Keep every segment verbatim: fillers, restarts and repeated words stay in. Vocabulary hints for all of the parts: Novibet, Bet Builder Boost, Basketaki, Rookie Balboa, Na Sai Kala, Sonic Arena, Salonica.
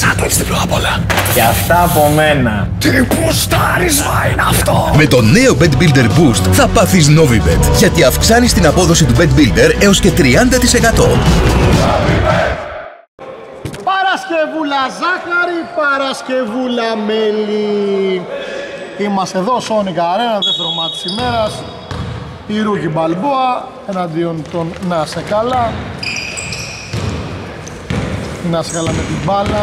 σάντουιτς διπλό απ' όλα. Και αυτά από μένα. Τι πουστάρισμα είναι αυτό! Με το νέο Bet Builder Boost θα πάθεις Novibet, γιατί αυξάνεις την απόδοση του Bet Builder έως και τριάντα τοις εκατό. Παρασκευούλα ζάχαρη, Παρασκευούλα μέλι. Είμαστε εδώ, Sonic Arena, δεύτερο μάτι της ημέρας. Η Rookie Balboa εναντίον των Να Σε Καλά. Να Σε Καλά με την μπάλα.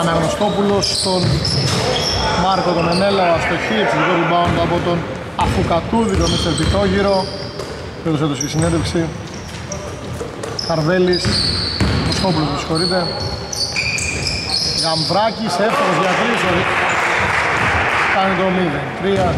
Αναγνωστόπουλος, τον Μάρκο τον Ενέλα, ο αστοχή, εξαιρετικό rebound από τον Αφουκατούδη, τον Μίστερ Πιτόγυρο. Έδωσε τους και συνέντευξη. Καρβέλης, ο Στόπουλος, με συγχωρείτε. Γαμπράκης, εύκολος για τρεις, κάνει το μηδέν τρία.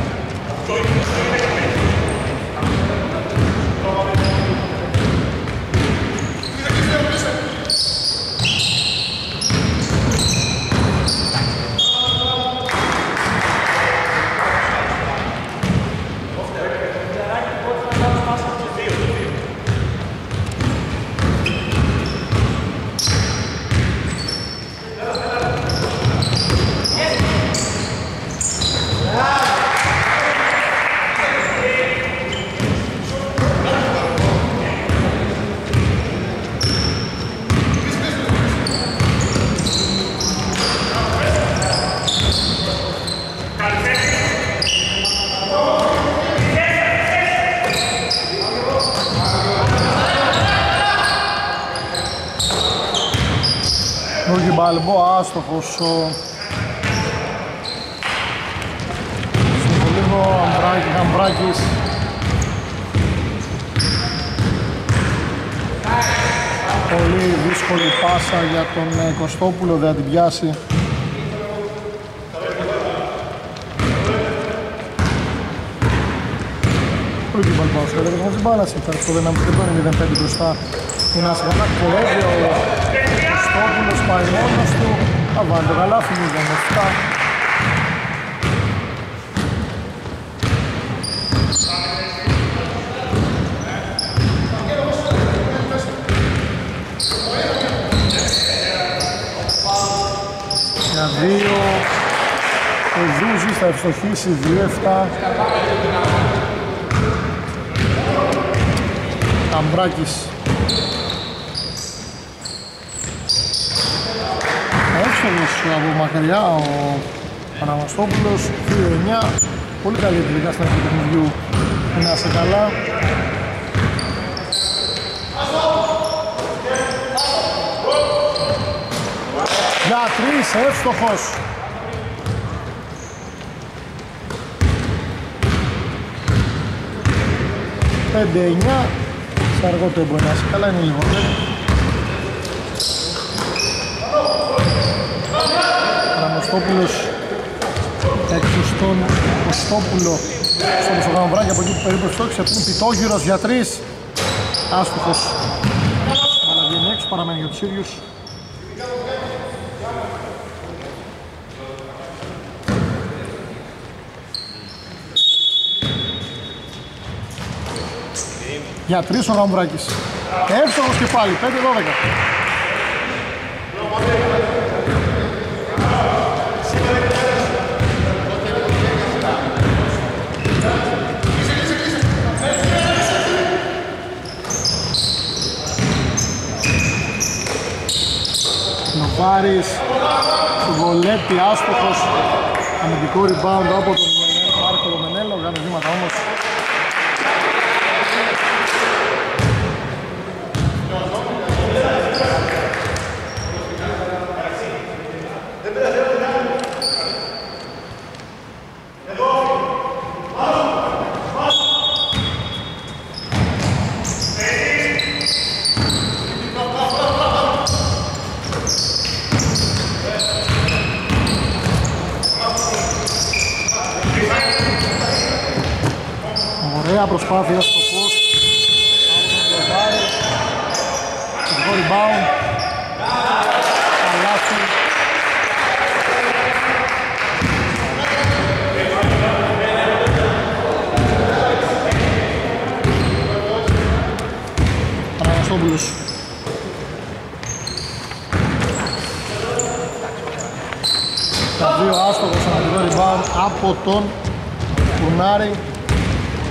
Rookie Balboa, άστοχος ο... Συμβολίγο, Αμπράκη, Αμπράκης. Πολύ δύσκολη πάσα για τον Κωστόπουλο, δεν θα την πιάσει. Rookie Balboa, σχεδόν δεν έχει μπάλαση, θα έρθει το δύναμη μηδέν πέντε μπροστά. Είναι ένα σχεδόν κολέγιο. Στόπουλος πάει μόνος του, θα βάλει το καλάθι, μηδέν επτά. Για δύο, ο Ζούζης θα ευστοχίσει, δύο επτά. Καμπράκης. Από μακριά ο Αναγνωστόπουλος, δύο εννιά. Πολύ καλή τελικά στα αρχή του παιχνιδιού. Να σε καλά. Για τρεις, εύστοχος. πέντε εννιά. Σε αργό τέμπο να σε καλά, είναι λίγο. Κωστόπουλος έξω στον Κωστόπουλο, στον Μεσογαμβράκη, από εκεί που περίπου στόχισε, πίνει Πιτόγυρος για τρεις, άστοχος. Αλλά βγαίνει έξω, παραμένει για τους ίδιους. Για τρεις ο Γαμβράκης, εύστοχος και πάλι, πέντε δώδεκα. Βάρης, βολέτη, άστοχος, αμυντικό rebound από τον Μάρκο Ρωμενέλο, κάνει βήματα όμως. Προσπάθεια στο φως. Καλό rebound. Καλάθι. Αναγνωστόπουλος. από τον Κουρνάρη.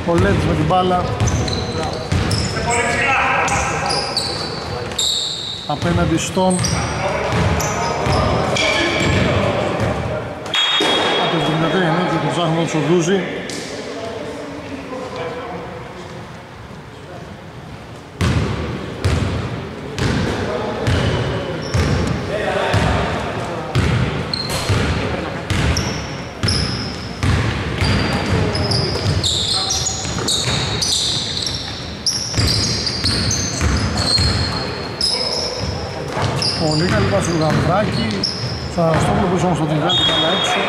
Ο Λέτς με την μπάλα απέναντι στον Απευθυνατένει και τον ψάχνουμε όσο δούζει. Γαμβράκι, θα στο πλοπίσω όμως το την βγάλει καλά έξω.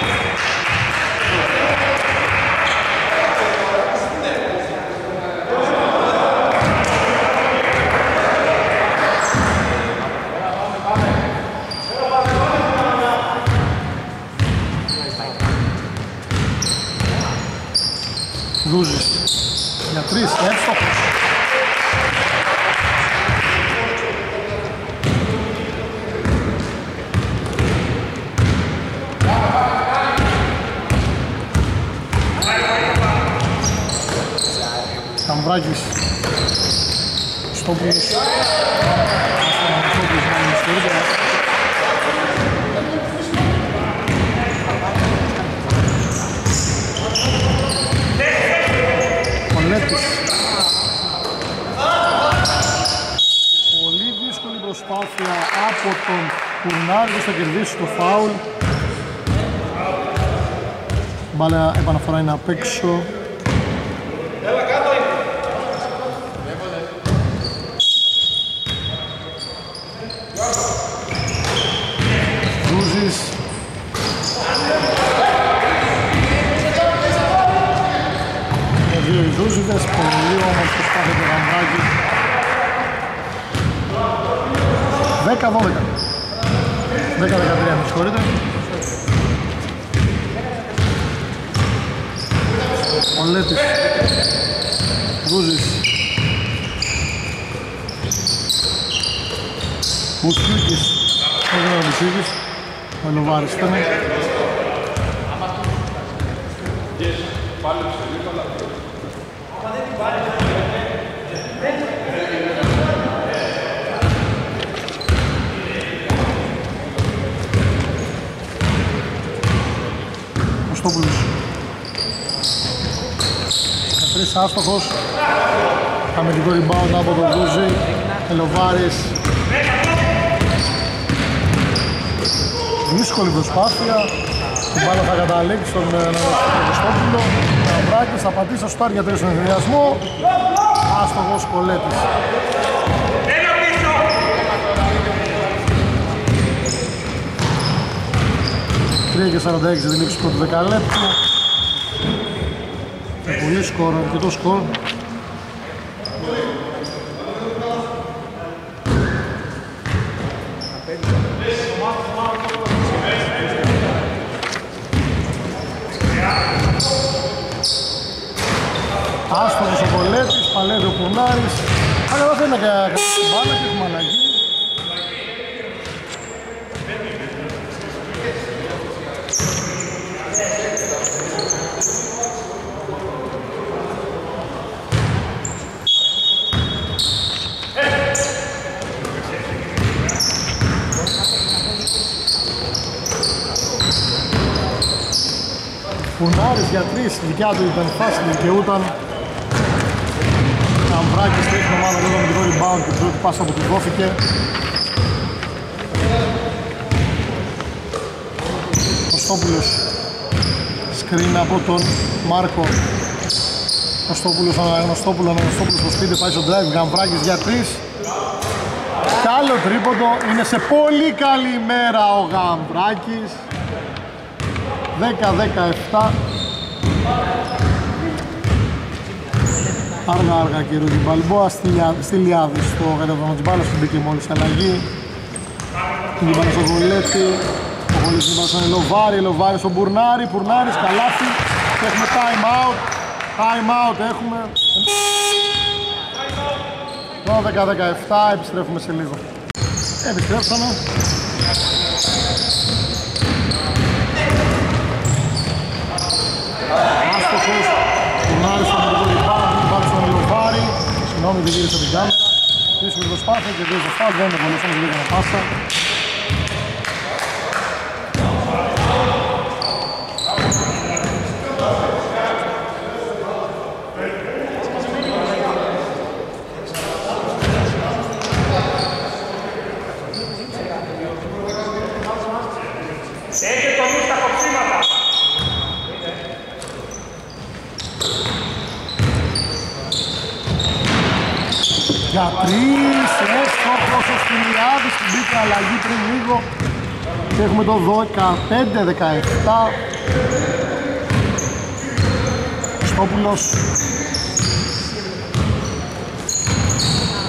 Δούζεις για τρεις, εύστοχος. Καμβράκης στο πλούς. Κολέτης. Πολύ δύσκολη προσπάθεια από τον Κουρνάρη, θα κερδίσει το φάουλ. Μπάλα επαναφορά είναι απ' έξω. Δούζιδες, πολύ όμως προσπάθει το Γαμβράκι. δέκα δώδεκα. δέκα δεκατρία, με συγχωρείτε. Ο Λέτης. Δούζης. Μουτσούκης. Έγινε ο Μουτσούκης. Ο Ελουβάρης ήταν. Κωστόπουλος. Κατρίς άστοχος. Αμυντικό rebound από τον Βούζη. Ελοβάρης. Δύσκολη προσπάθεια. Την μπάλα θα καταλήξει στον Κωστόπουλο. Καμπράκης θα πατήσει στο στάρ για τρίτον ενθυνιασμό. Άστοχος Κολέτης. τρία και σαράντα έξι δεν λήξει πρώτο δεκαλέπτου. Με πολύ σκορ, αρκετό σκορ. Άστοχος ο Κολέτης, παλεύει ο Κουρνάρης. Αν καλά θέλει να κάνει την μπάλα και έχουμε αλλαγή. Κουρνάρης για τρεις, δικιά του ήταν φάση, δικαιούταν. Καμβράκης τρίχνει ομάδα λίγο με το rebound και πρώτη πάσα που του δόθηκε. Κωστόπουλος. Σκριν από τον Μάρκο. Κωστόπουλος, Αναγνωστόπουλο, Αναγνωστόπουλος στο σπίτι, πάει στο drive. Καμβράκης για τρεις. Καλό τρίποντο, είναι σε πολύ καλή μέρα ο Καμβράκης. δέκα δεκαεπτά. Άργα άργα και Ρούκι Μπαλμπόα στη Λιάδη στο καταπληκτικό της μπάλας που μπήκε μόλις αλλαγή. Την είπανε στον Βουλέτη, ο Βουλέτης την είπανε στον Ελοβάρη, Ελοβάρη στον Μπουρνάρη, Μπουρνάρης καλάθι και έχουμε time out, time out έχουμε. δώδεκα δεκαεπτά, επιστρέφουμε σε λίγο. Επιστρέψαμε. Άστοχος, κουνάρι στον Μερικόλη πάνω, μην πάρει στον Λιωβάρη. Συγγνώμη, δεν γύρισε την κάμερα. Πίσω με το σπάθι και δύο ζωστά, δεν είναι πολύ σαν λίγο να πάσα. Για τρεις, έστοχος ο Στυλιάδης, μπήκε αλλαγή πριν λίγο και έχουμε το δεκαπέντε δεκαεπτά. Χριστόπουλος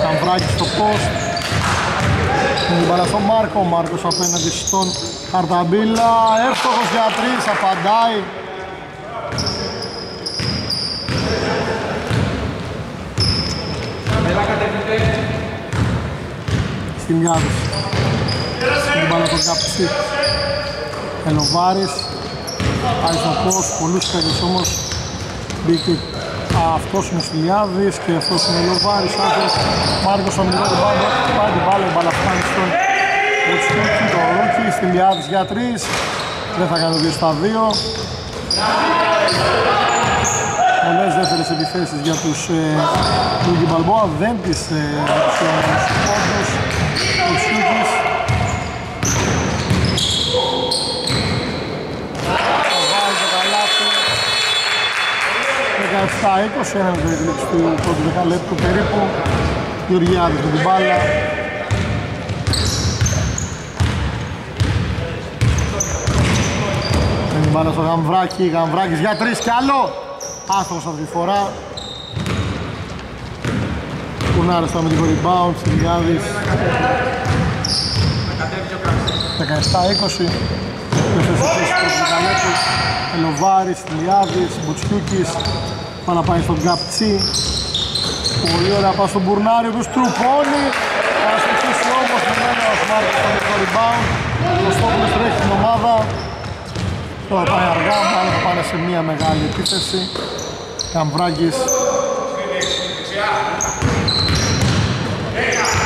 Καμβράκη στο post, με την παραστό Μάρκο, ο Μάρκος απέναντι στον Χαρταμπίλα, έστοχος για τρεις, απαντάει. Στην Γιάννη, την μπάλα τον Καψί, Ελοβάρης, Αϊσοπός, πολλούς παίρνες όμως, μπήκε αυτός είναι ο Στυλιάδης και αυτός είναι ο Ελοβάρης, άκρος, Μάρκος ο Μιλό, πάει την μπάλα, η μπάλα φτάνει στον Ρουτσπίκη, το Ρούκι, Στυλιάδης για τρεις, δεν θα κάνει δύο στα δύο. Πολλές δεύτερες επιθέσεις για τους Rookie Balboa, δεν τις αξιώνουν στους πόντους, ο Σούκης. Θα βάλει το καλάθι, δεκαεπτά είκοσι, ένα με την λήξη του πρώτου δεκαλέπτου περίπου. Γεωργιάδης με την μπάλα. Με την μπάλα στο Γαμβράκη, Γαμβράκης για τρεις κι άλλο. Άστοχος αυτή τη φορά. Κουνάρες με την rebound, Στυλιάδης. δεκαεπτά είκοσι. Ελοβάρης, Στυλιάδης, Μπουτσιούκης. Πάνω πάει στον Καπτσί. Πολύ ωραία πάει στον Μπουρνάρη, ο οποίος τρουπώνει. Θα αστοχίσει όμως με μένα ο Μάρκος με το rebound. Ο Στόπουλος τρέχει την ομάδα. Τώρα πάει αργά, μάλλον θα πάνε σε μία μεγάλη επίθεση. Καμβράγκης,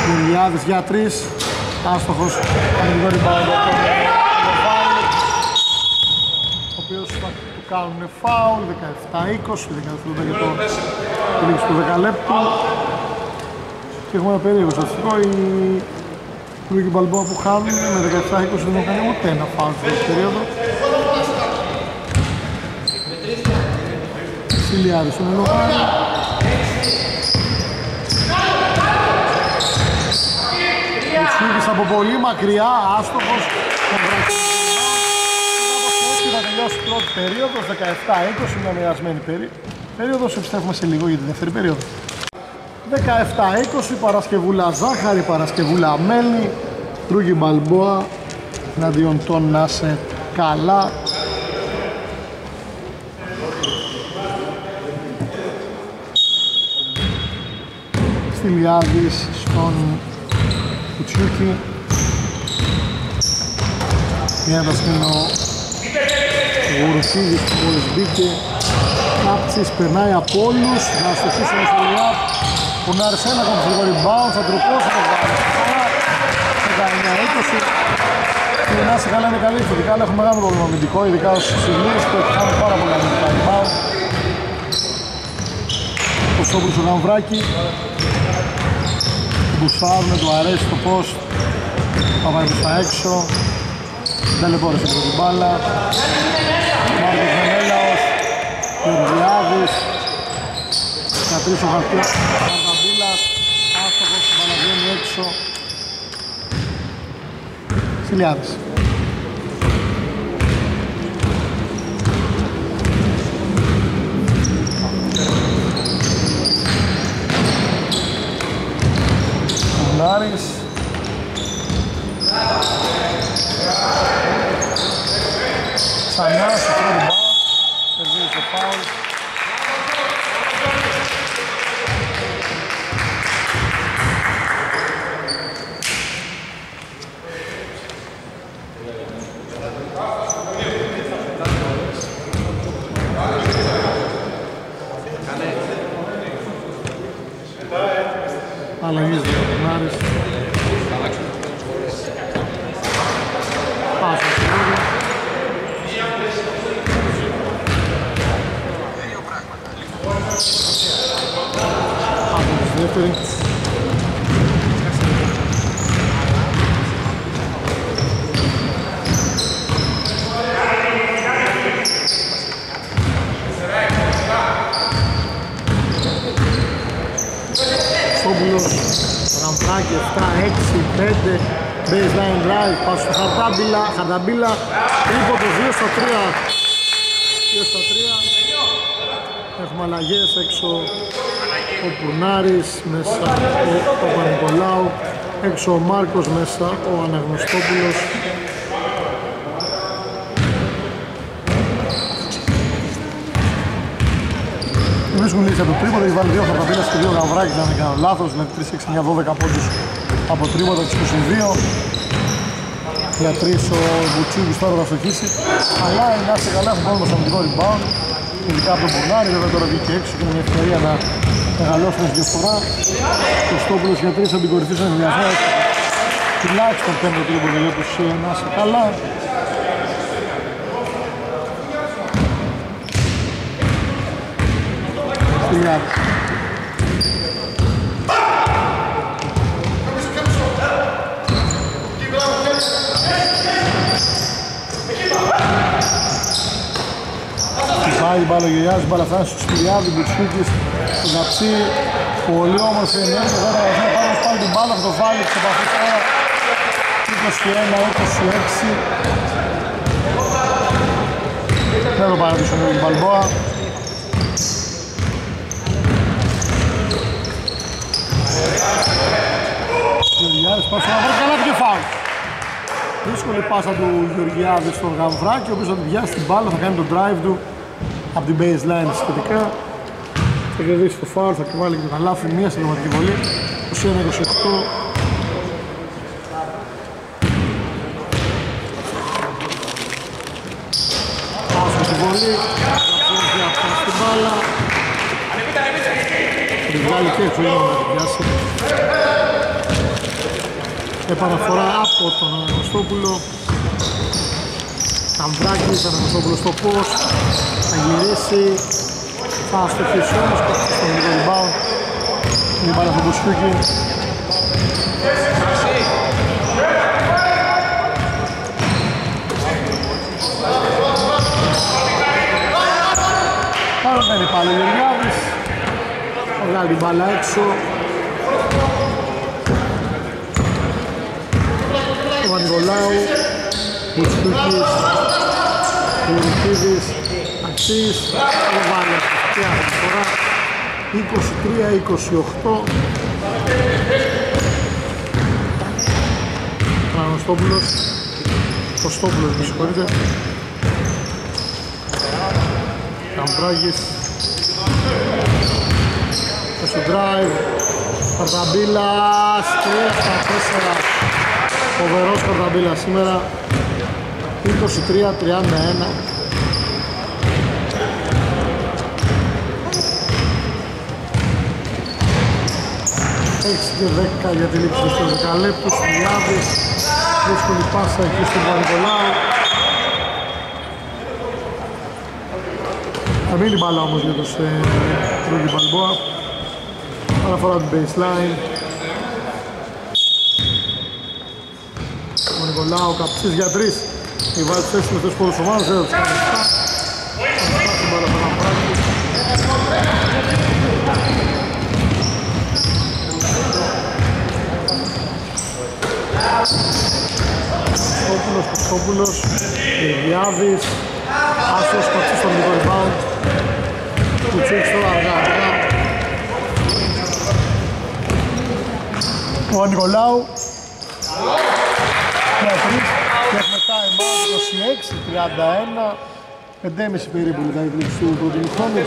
Γουλιάδης για τρεις, άστοχος, ανοιγόρι μπαλαντακό με φάουλ, ο οποίος θα του κάνουν φάουλ, δεκαεπτά είκοσι, δεκαεπτά είκοσι για το τελείξη του δεκαλέπτου. Και έχουμε ένα περίεργο στατιστικό, οι Rookie Balboa που χάνουν με δεκαεπτά είκοσι δεν έχουν κάνει ούτε ένα φάουλ στην πρώτη περίοδο. Στυλιάδης στον Ελοβάρη. Μουτσούδης από πολύ μακριά, άστοχος. Θα τελειώσει η πρώτη περίοδος, δεκαεπτά είκοσι, μια μοιρασμένη περίοδος. Επιστρέφουμε σε λίγο για τη δεύτερη περίοδο. δεκαεπτά είκοσι, Παρασκευούλα Ζάχαρη, Παρασκευούλα Μέλι, Rookie Balboa, εναντίον των Να Σε Καλά. Στυλιάδης στον Κουτσιούκη. Μια είναι ο Γουρουσίδης που μόλις μπήκε. Κάψης περνάει από όλους. Να στοχίσει με στο λιγά. Κουνάρης ένα ακόμα στο rebound. Θα τροπώσει το βάλει. δεκαεννιά είκοσι. Και η Να Σε Καλά είναι καλή. Ειδικά αλλά έχουμε μεγάλο πρόβλημα αμυντικό. Ειδικά ως Σιλίρης που έχει κάνει πάρα πολλά αμυντικά rebound. Ο Σόπουλος ο Γαμβράκη. Μπουσάρουν, του αρέσει το post, θα πάει προς τα έξω, τελεπόρεσε με την μπάλα, Μάρκος Βενέλαος, Γεωργιάδης, Κατρίσο Χαρτίας, Χαρταμπίλας, άστοχος, μπαλαβιώνει έξω, Στυλιάδης. Κουνάρης, ξανά στο πρώτο μπάλ, περνάει το φάουλ. αλλαγές για τον Άρης. Πάσα στο χέρι. Πάσα στη δεύτερη. Ραμπράκι εφτά έξι πέντε, baseline drive, πάσα στο Χαρταμπίλα, Χαρταμπίλα, τρίποτο δύο στα τρία. δύο στα τρία, έχουμε αλλαγές έξω ο Πουνάρης, μέσα ο Παπα-Νικολάου, έξω ο Μάρκος, μέσα ο Αναγνωστόπουλος. Βρίσκουν λύση από το τρίποδο, έχει βάλει δύο Χαρταμπίλας και δύο Γαβράκης, αν δεν κάνω λάθος, δηλαδή τρεις έξι εννιά δώδεκα πόντους από τρίποδο, είκοσι δύο. Για τρεις ο Μπουτσούγκης τώρα θα στοχίσει, αλλά είναι άσε καλά, έχουν πρόβλημα στο αμυντικό rebound, ειδικά από τον Πορνάρη, βέβαια τώρα βγήκε έξω και είναι μια ευκαιρία να μεγαλώσουν τη διαφορά. Ο Στόπουλος για τρεις θα την κορυφίσουν μια φορά, τουλάχιστον πέμπτο του Λιμποδελέκους, να άσε καλά. Στυλιάδης. Πάει η μπαλογιάς, μπαλαθάνες του Στυλιάδη, Μπουτσούκης, του Γαψί. Πολύ όμορφη ενέργεια, εδώ τα γραφεία πάνω σπάει την μπάλα, αυτό βάλει και παθείς τώρα είκοσι ένα είκοσι έξι. Δεν το παρατήσω με την Μπαλμπόα. Γεωργιάδης πάσα στον Γαμβράκη, καλά και φάουλ. Δύσκολη πάσα του Γεωργιάδη στον Γαμβράκη, ο οποίος θα την πιάσει την μπάλα, θα κάνει το drive του από την baseline σχετικά. Θα κερδίσει το φάουλ, θα βάλει και το καλάθι, μία συνταγματική βολή, είκοσι ένα είκοσι οκτώ. Πάσα στη βολή, θα πιάσει την μπάλα. Την βγάλει και έτσι, να την πιάσει. Επαναφορά από τον Αναγνωστόπουλο. Καμβράκης, Αναγνωστόπουλο στο πώς. Θα γυρίσει. Θα αστοχίσει όμως, πέφτει στον rebound. Είναι πάρα στον Μπουσχούκη. Παραμένει πάλι ο Γεωργιάδης. Βγάλει την μπάλα έξω. Παπα-Νικολάου, Μπουτσούκης, Κουρουκίδης, Αξής, Ροβάλλας, και αρισφορά, είκοσι τρία είκοσι οκτώ. Αναγνωστόπουλος, Κωστόπουλος, με συγχωρείτε. Καμπράγης, στο drive, Χαρταμπίλας, τρία στα τέσσερα. Φοβερός Χαρταμπίλα σήμερα, είκοσι τρία τριάντα ένα. έξι και δέκα για τη λήψη στους δεκαλέπτους, Στυλιάδης, δύσκολη πάσα εκεί στον Παπα-Νικολάου. Θα μείνει μπάλα όμως για τους Ρούγκι Μπαλμπόα, αναφορά την baseline. Ο Καψής για τρεις, η βάλει τους έξι μεθές πόδους ομάδας, δεν θα τους κάνει αυτά. Κωστόπουλος, Κωστόπουλος, Γεωργιάδης, Άσος, Καψής στον λίγο rebound. Κουτσίξ τώρα αργά, αργά. Ο Νικολάου. Και μετά εμάς είκοσι έξι τριάντα ένα, πεντέμισι περίπου μετά η πλήξη του Δοδυνιχόνου.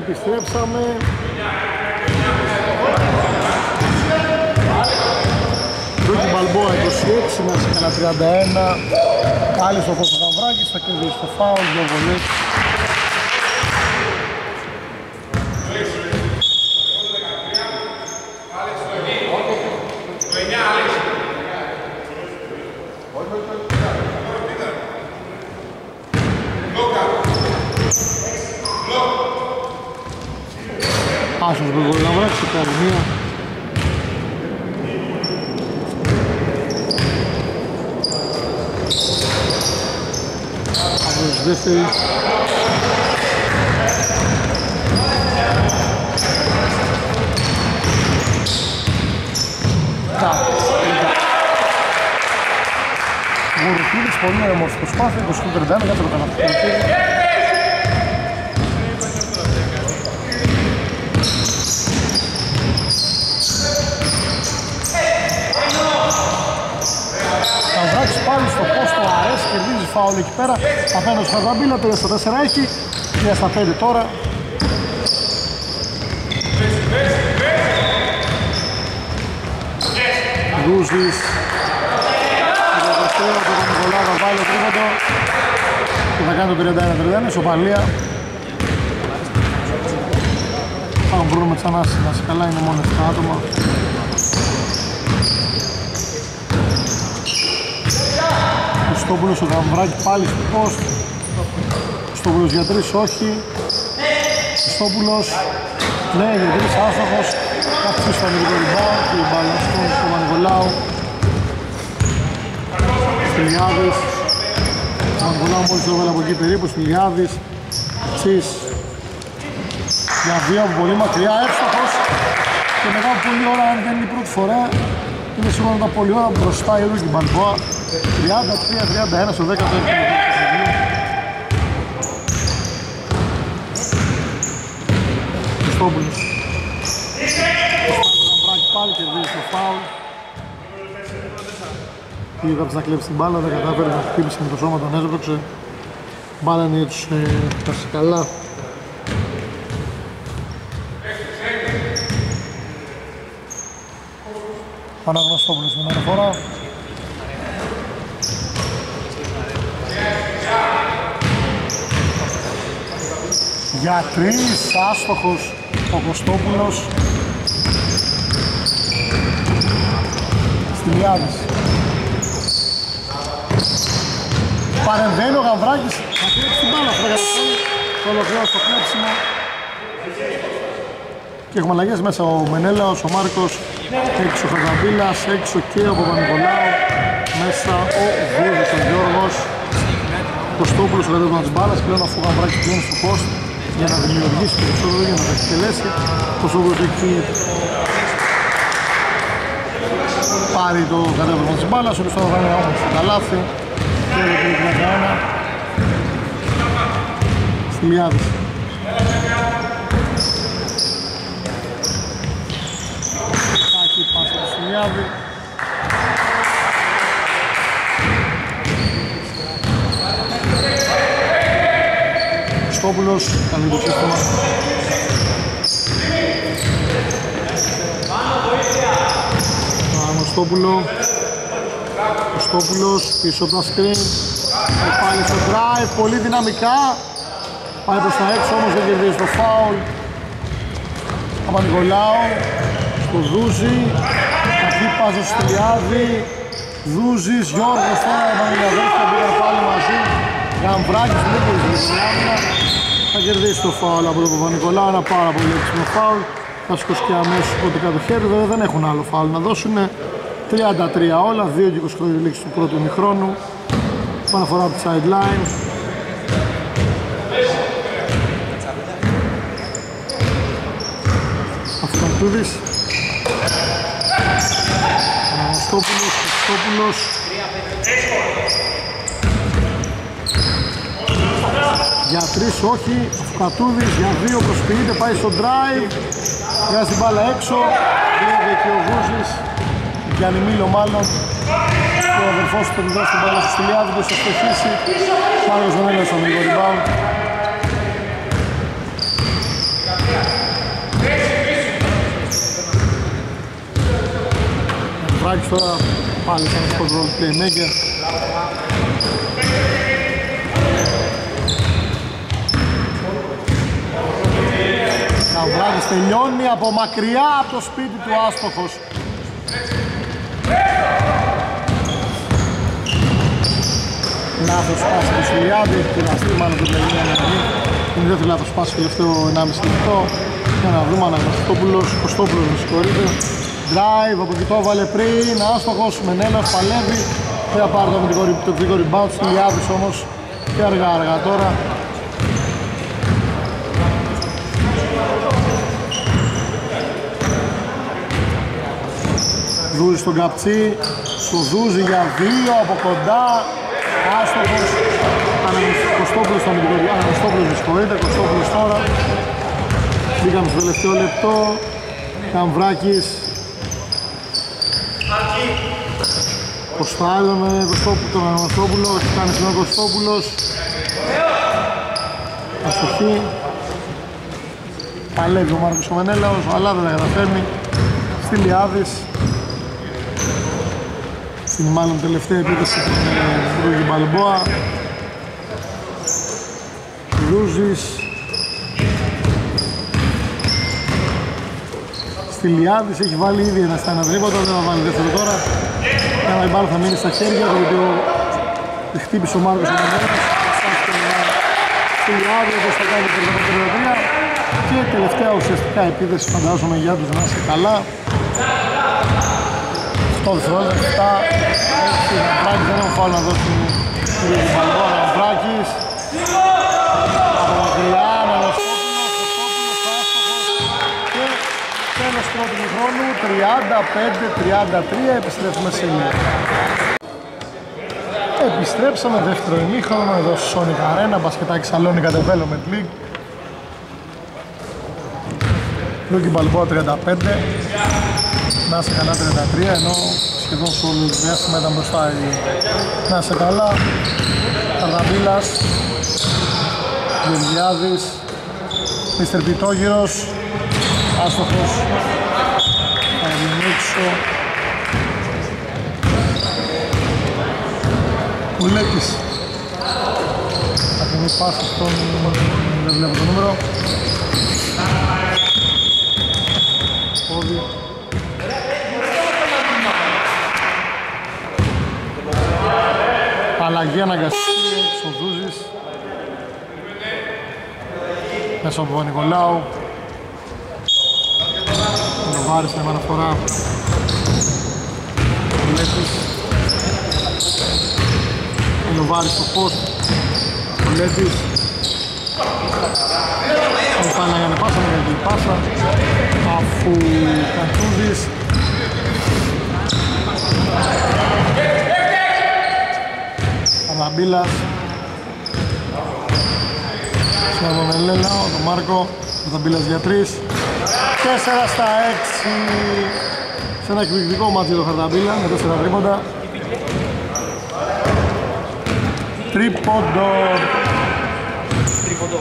Επιστρέψαμε. Ρούκι Μπαλμπόα είκοσι έξι, μας έκανα τριάντα ένα. Άλλη στο Κώστα Γαμβράκης, θα κερδίσει το φάουλ, δύο βολές. Πάσος μπορεί να βράξει, κάνει μία. Αβρός δεύτερη. Γουρουφίδης, πολύ όμορφη προσπάθεια, είκοσι τριάντα ένα για το καταναπτυκολητήριο. Καζάκης πάλι στο πόστο, αρέσει, κερδίζει φάουλ εκεί πέρα. Απέναντι στο Χαζαμπίλα, τρία στα τέσσερα έχει, τρία στα πέντε τώρα. Ρούζης. Το δευτέρα, το Νικολάου θα βάλει το τρίποντο. Και θα κάνει το τριάντα ένα τριάντα ένα, ισοπαλία. Αν βρούμε ξανά να σε καλά, είναι μόνο επτά άτομα. Στομπούλος ο Γαμβράκη πάλι στο post. Στομπούλος για τρεις, όχι. Στομπούλος, ναι, για τρεις, άστοχος. Κάποιος στον Νικολάου και η μπάλα στον Νικολάου. Στυλιάδης. Ο Νικολάου μόλις το έβαλε από εκεί περίπου, Στυλιάδης. Τσις. Για δύο από πολύ μακριά, εύστοχος. Και μετά από πολλή ώρα, αν δεν είναι η πρώτη φορά, είναι σίγουρα μετά πολλή ώρα μπροστά η Ρούκι Μπαλμπόα. τριάντα τρία τριάντα ένα στο δέκατο έβδομο. Χριστόπουλος. Πάλι κερδίζει το φάουλ. Πήγε κάποιος να κλέψει την μπάλα, δεν κατάφερε να χτύπησε με το σώμα, τον έσβρωξε. Μπάλα είναι για τους Να Sai Καλά. Παναγνωστόπουλος με μια φορά. Για τρεις, άστοχος ο Κωστόπουλος. Στυλιάδης. Παρεμβαίνει ο Γαμβράκης, θα κλέψει την μπάλα, το ολοκλήρωσε το κλέψιμο. Και έχουμε αλλαγές μέσα, ο Μενέλαος, ο Μάρκος, έξω ο Χαζαμπίλας, έξω και ο Παπανικολάου, μέσα ο Βούζος, ο Γιώργος. Ο Κωστόπουλος ο κατέβημα της μπάλας, πλέον αφού ο Γαμβράκης πλέον στο πόστο, για να δημιουργήσει περισσότερο, για να τα εκτελέσει. Πως ο Βουζεκή πάρει το κατέβημα της μπάλας, ο Κωστόπουλος θα είναι όμως στο καλάθι. Και εδώ πέρα την Αγκαένα. Στυλιάδης. Κάκη πάσα του Στυλιάδη. Κωστόπουλος, κάνει το σύστημα. Κωστόπουλο. Κωστόπουλος, πίσω από τα screen. Πάλι στο drive, πολύ δυναμικά. Πάει προς τα έξω όμως, δεν κερδίζει το foul. Παπανικολάου, στο Δούζι. Κακή πάσα στο Στυλιάδη. Δούζης, Γιώργος, τώρα Παπανικολάου, πήγαν πάλι μαζί. Γαμβράκης, δεν κερδίζει την άμυνα. Θα κερδίσει το φάουλ από τον Παπανικολάου, ένα πάρα πολύ έξυπνο φάουλ. Θα σηκώσει και αμέσως πρώτη κάτω χέρι, βέβαια δεν έχουν άλλο φάουλ να δώσουν. τριάντα τρία όλα, δύο και είκοσι χρόνια λήξη του πρώτου ημιχρόνου. Πάνω φορά από τη sideline. Αυτοματούδης. Αναστόπουλος, Χριστόπουλος. Για τρεις όχι, Φκατούδης για δύο προσποιείται, πάει στο drive. Βγάζει την μπάλα έξω, βγαίνει και ο Βούζης. Γιαννημίλο μάλλον, και ο αδερφός του τον δώσει την μπάλα στο Στυλιάδη, που θα στοχίσει. Μάλλον δεν έλεγε στον λίγο rebound. Ο Φράκης τώρα πάλι σαν spot roll playmaker. Γαμβράκης τελειώνει από μακριά από το σπίτι του, άστοχος. Λάθος πάση του Στυλιάδη, κουραστεί μάλλον το πενήντα εννιά. Δεν ήθελε να το σπάσει το τελευταίο ενάμιση λεπτό. Για να δούμε, Αναγνωστόπουλος, Κωστόπουλος με συγχωρείτε. Drive, από κοιτώ, βάλε πριν, άστοχος, Μενέλος, παλεύει. Θα πάρει το αμυντικό rebound, στην Λιάδης όμως και αργά αργά τώρα. Δούζι στον καπτσί, στο Δούζι για δύο, από κοντά, άστοχος. Κωστόπουλος στο αμυντικό rebound, Αναγνωστόπουλος με συγχωρείτε, Κωστόπουλος τώρα. Μπήκαμε στο τελευταίο λεπτό, Καμβράκης, Κωστάιλο με τον Αναγνωστόπουλο, έχει κάνει συνόν Κωστόπουλος, αστοχή, παλεύει ο Μάρκος ο Μενέλαος, αλλά δεν τα καταφέρνει, στη Λιάδης, στην μάλλον τελευταία επίθεση του Ρούγκη Μπαλμπόα, Ρούζης, στη Λιάδης έχει βάλει ήδη ένα στα αναδρύποτα, δεν θα βάλει δεύτερο τώρα. Ένα η μπάλα θα μείνει στα χέρια, γιατί ο... χτύπησε ο Μάρκος Μενέλαος. Στη Λιάδη όπως θα κάνει το τρία. Και τελευταία ουσιαστικά επίδεση φαντάζομαι για τους να είσαι καλά. Στο δευτερόλεπτο αυτά έχει ο Βράκης, δεν έχω φάουλ να δώσει την Παλαιόρα. Ο Βράκης από μακριά, πρώτου χρόνου, τριάντα πέντε τριάντα τρία, επιστρέφουμε σε λίγο. Επιστρέψαμε δεύτερο ημίχρονο εδώ στο Sonic Arena, μπασκετάκι Σαλόνικα Development League. Rookie Balboa τριάντα πέντε, Να Σε Καλά τριάντα τρία, ενώ σχεδόν σε όλο το διάστημα ήταν μπροστά η Να Σε Καλά, Καρδαμπίλας, Γεωργιάδης, μίστερ Πιτόγυρος, άστοχος, θα γυμίξω. Κουλέκης. Θα γυμίσει πάση στον... δεν βλέπω το νούμερο. Πόδι. Αλλαγή αναγκαστική, Σοδούζης. Μέσα από τον Νικολάου. Βάρης με αναφορά. Κουλέτης. Είναι ο Βάρης στο φως. Κουλέτης. Τον πάνε να κάνει πάσα, να κάνει πάσα. Αφού Καντούδης. Αναμπίλας. Σιαβομελέλα, τον Μάρκο. Αναμπίλας για τρεις. τέσσερα στα έξι σε ένα εκπληκτικό μάτι το Χαρδαμπίλα με τέσσερα τρίποντα. Τρίποντο. Τρίποντο.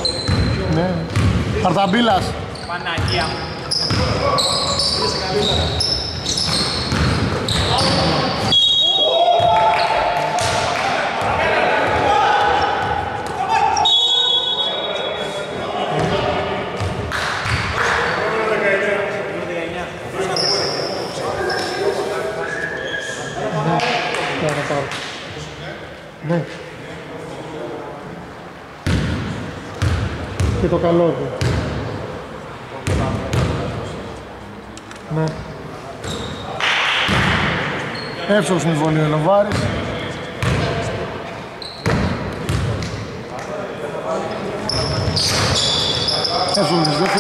Ναι. Χαρδαμπίλας. Παναγία. Ναι. Και το καλώδιο. Ναι. Εύσος με βολή ο Λοβάρης. Εύσος με σδόφι.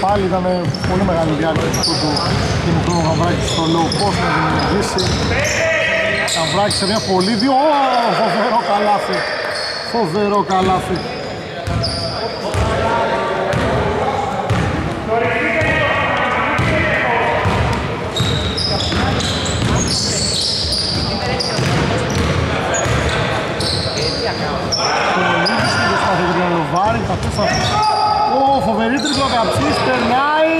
Πάλι ήταν πολύ μεγάλη διάρκεια του κινητού Γαβράκη στο low post να δημιουργήσει. Γαβράκη σε μια πολύ δύο. Oh, φοβερό καλάθι. Φοβερό καλάθι. Πάρινγκ θα πούσα. Ω, φοβερή τρικλοκαψής, περνάει.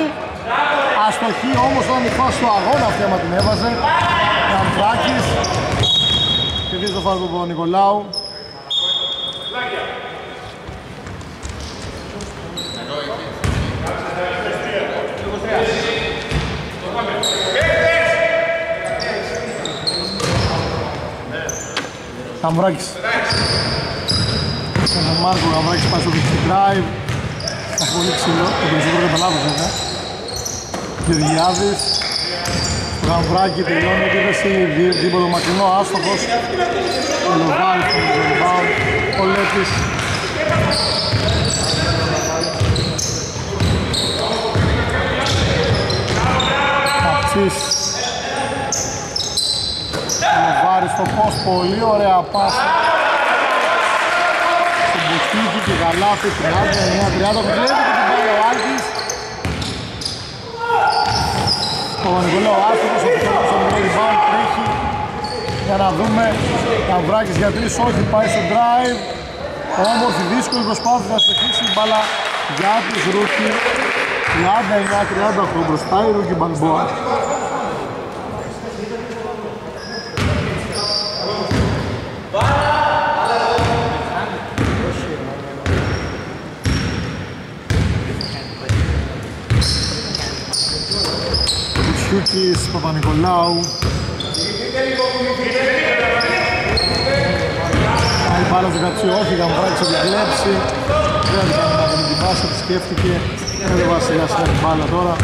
Αστοχή όμως όταν νιχώσει το αγώνα αυτή άμα την έβαζε. Καμπράκης. Και βγει στο φάουλ του Παπα-Νικολάου. Καμπράκης. Σαν τον Μάρκο Καμπράκης πάει στο δεξί drive. Στα πολύ ξύλο, τον περισσότερο δεν παλάβει βέβαια. Κυριάδης. Το Καμπράκη τελειώνει επίθεση, δίποτο μακρινό, άστοχος. Ο Λοβάρης, ο Λοβάρης, ο Λέτης. Καψής. Ο Λοβάρης στο post, πολύ ωραία πάσα. Στην Μπουκίκη και Γαλάφη, τριάντα εννέα τριάντα, βλέπει και την πάει ο Άλκης. Ο Παπα-Νικολάου άστοχος, ο Παπα-Νικολάου στον rebound τρέχει. Για να δούμε, Καμπράκης για τρεις, όχι, πάει στο drive. Όμορφη, δύσκολη προσπάθεια να στοχίσει η μπάλα για τους Ρούκι. τριάντα εννέα τριάντα μπροστά η Rookie Balboa. Κουτσούκης, Παπα-Νικολάου. Άλλη μπάλα του κατσίου, όχι, Καμπράκης θα την κλέψει. Δεν θα κάνει την πάσα, τη σκέφτηκε. Εδώ Βασιλιάς θα την μπάλα τώρα.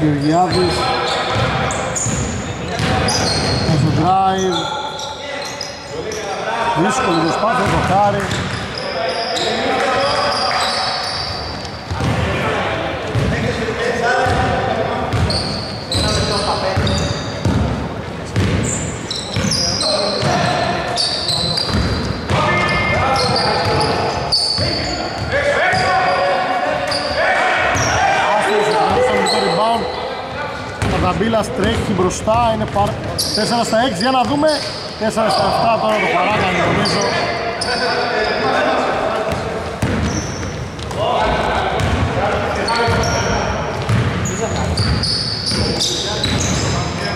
Γεωργιάδης. Έχει drive. Δύσκολη προσπάθεια, το χάρι. Καμπίλας τρέχει μπροστά, είναι παρ... τέσσερα στα έξι, για να δούμε τέσσερα στα επτά τώρα το παράκανε νομίζω.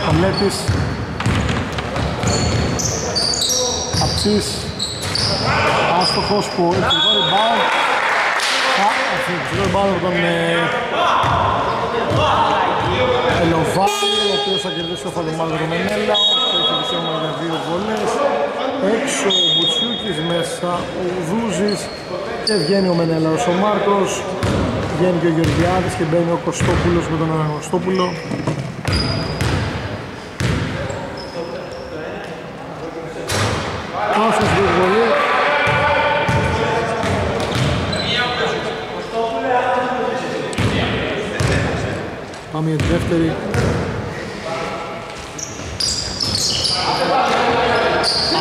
Κολλέτης. Αψής. Άστοχος που εξηγώ rebound. Εξηγώ rebound από τον... Ελοβάρη, ο οποίος θα κερδίσει το φαλεμάδι του Μενέλα, θα έχει δυσιόμενα με δύο βολές. Έξω ο Μπουτσιούκης, μέσα ο Δούζης και βγαίνει ο Μενέλαος ο Μάρκος, βγαίνει και ο Γεωργιάδης και μπαίνει ο Κωστόπουλος με τον Αναγνωστόπουλο. Άσος δύο βολές. Πάμε για τη δεύτερη.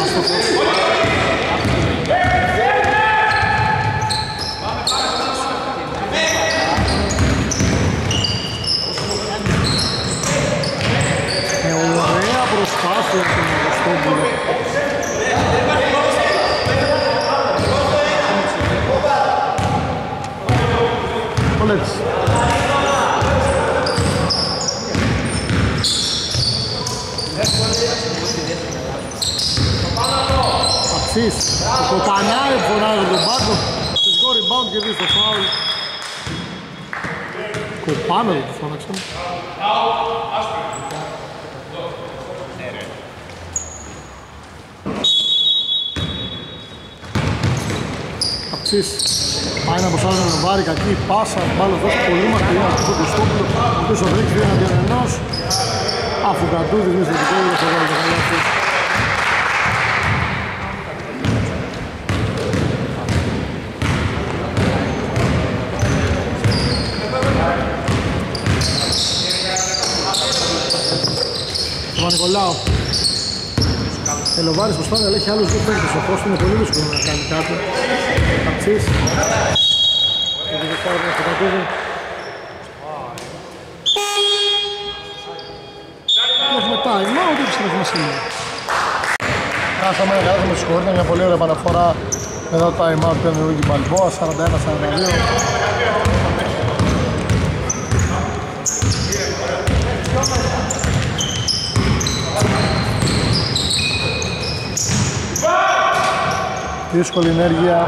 Άστοχος. Ε, ωραία προσπάθεια από τον Αγωστόπουλο. Πολέτης. Αψής, το Πανάρι φωνάζει τον πάγκο. Φυσικό rebound και δει στο φάουλ. Κοπάνο δεν το φώναξε. Αψής, πάει να προσάρει τον Βάρη, κακή πάσα, μπάλα δώσει πολύ μακριά στον Κωστόπουλο, ο οποίος οδρέξει έναν ενός. Αφού κατούδης μέσα στο κόλλο θα βάλει το καλάθι. Παπα-Νικολάου. Ελοβάρης προσπάθει, αλλά έχει άλλους δύο παίκτες. Ο Κώστος είναι πολύ δύσκολο να κάνει κάτι. Καψής. Γιατί δεν πάρει να κατακούδει. Και έχουμε time out, επιστρέφουμε σήμερα. Χάσαμε, χάσαμε τους χωρίς, ήταν μια πολύ ωραία επαναφορά μετά το time out του Rookie Balboa, σαράντα ένα σαράντα δύο. Δύσκολη ενέργεια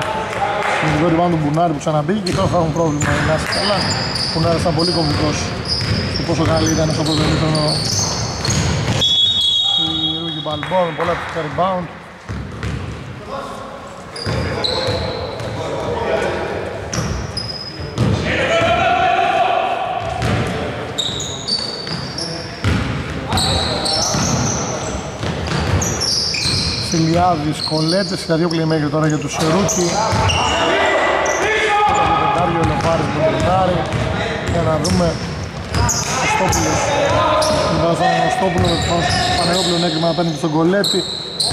με την κορυφή του Μπουνάρη που ξαναμπήκε και τώρα θα έχουν πρόβλημα. Να Sai Kala, ο Μπουνάρης ήταν πολύ κομβικός στο πόσο καλή ήταν στο πρώτο ημίχρονο η Rookie Balboa με πολλά πιθανά rebound. Φιλιάδης, Κολέτες, τα δύο playmaker τώρα για τους Ρούκι. Πεντάριο, Λοβάρης, Μποντάρι. Για να δούμε Αστόπουλος. Βάζω τον Αστόπουλο με τον Πανεόπουλο νέκριμα να παίρνει στον Κολέτη.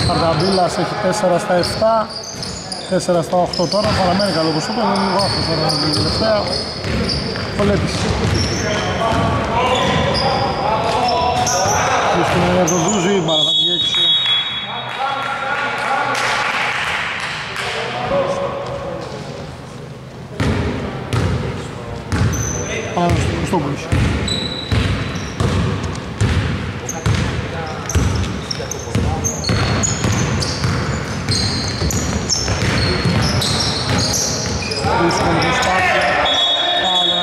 Χαρδαμπίλας έχει τέσσερα στα επτά, τέσσερα στα οκτώ τώρα. Παραμένει καλό όπως είπα, είναι λίγο άφος τώρα να τελευταία. Κολέτης. Και στην ενέργεια του Δούζη, μπαρα θα πήγε έξω. Πάμε στο Κωνσταντόπουλος. Δύσκολη προσπάθεια. Πάλι ο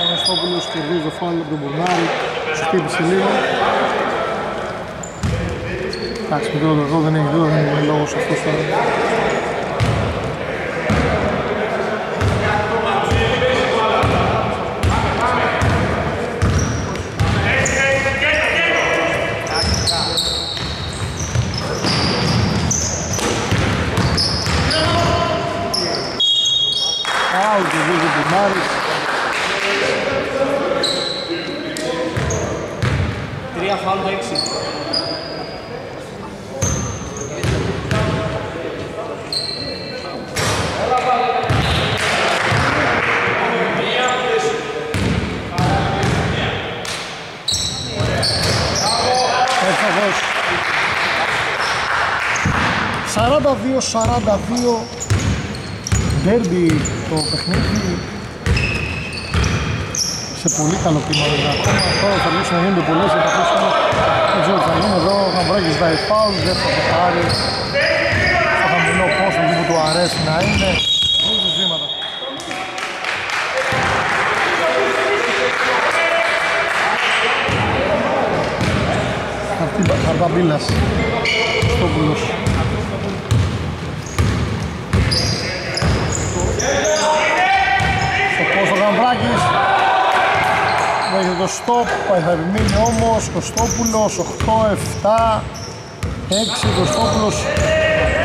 Κωνσταντόπουλος κερδίζει το φάουλ από τον Μπουρνάρη. Σου χτύπησε λίγο. Εντάξει, με το δεκό δεν έχει δει, δεν είναι λόγος αυτός τώρα. Τρία φάουλ έξι. σαράντα δύο σαράντα δύο ντέρμπι το παιχνίδι. Σε πολύ καλό κλίμα βέβαια. Τώρα θα λύσουν να γίνονται πολλές επαφές. Δεν ξέρω τι θα γίνει εδώ. Ο Γαμπράκης ζητάει φάουλ, δεν θα το πάρει. Στο χαμηλό πόσο που του αρέσει να είναι. Όλους τους βήματα. Χαρταμπίλας. Στόπουλος. Στο πόσο ο Γαμπράκης. Έχει το stop, θα επιμείνει όμως Κωστόπουλος, οκτώ επτά έξι, Κωστόπουλος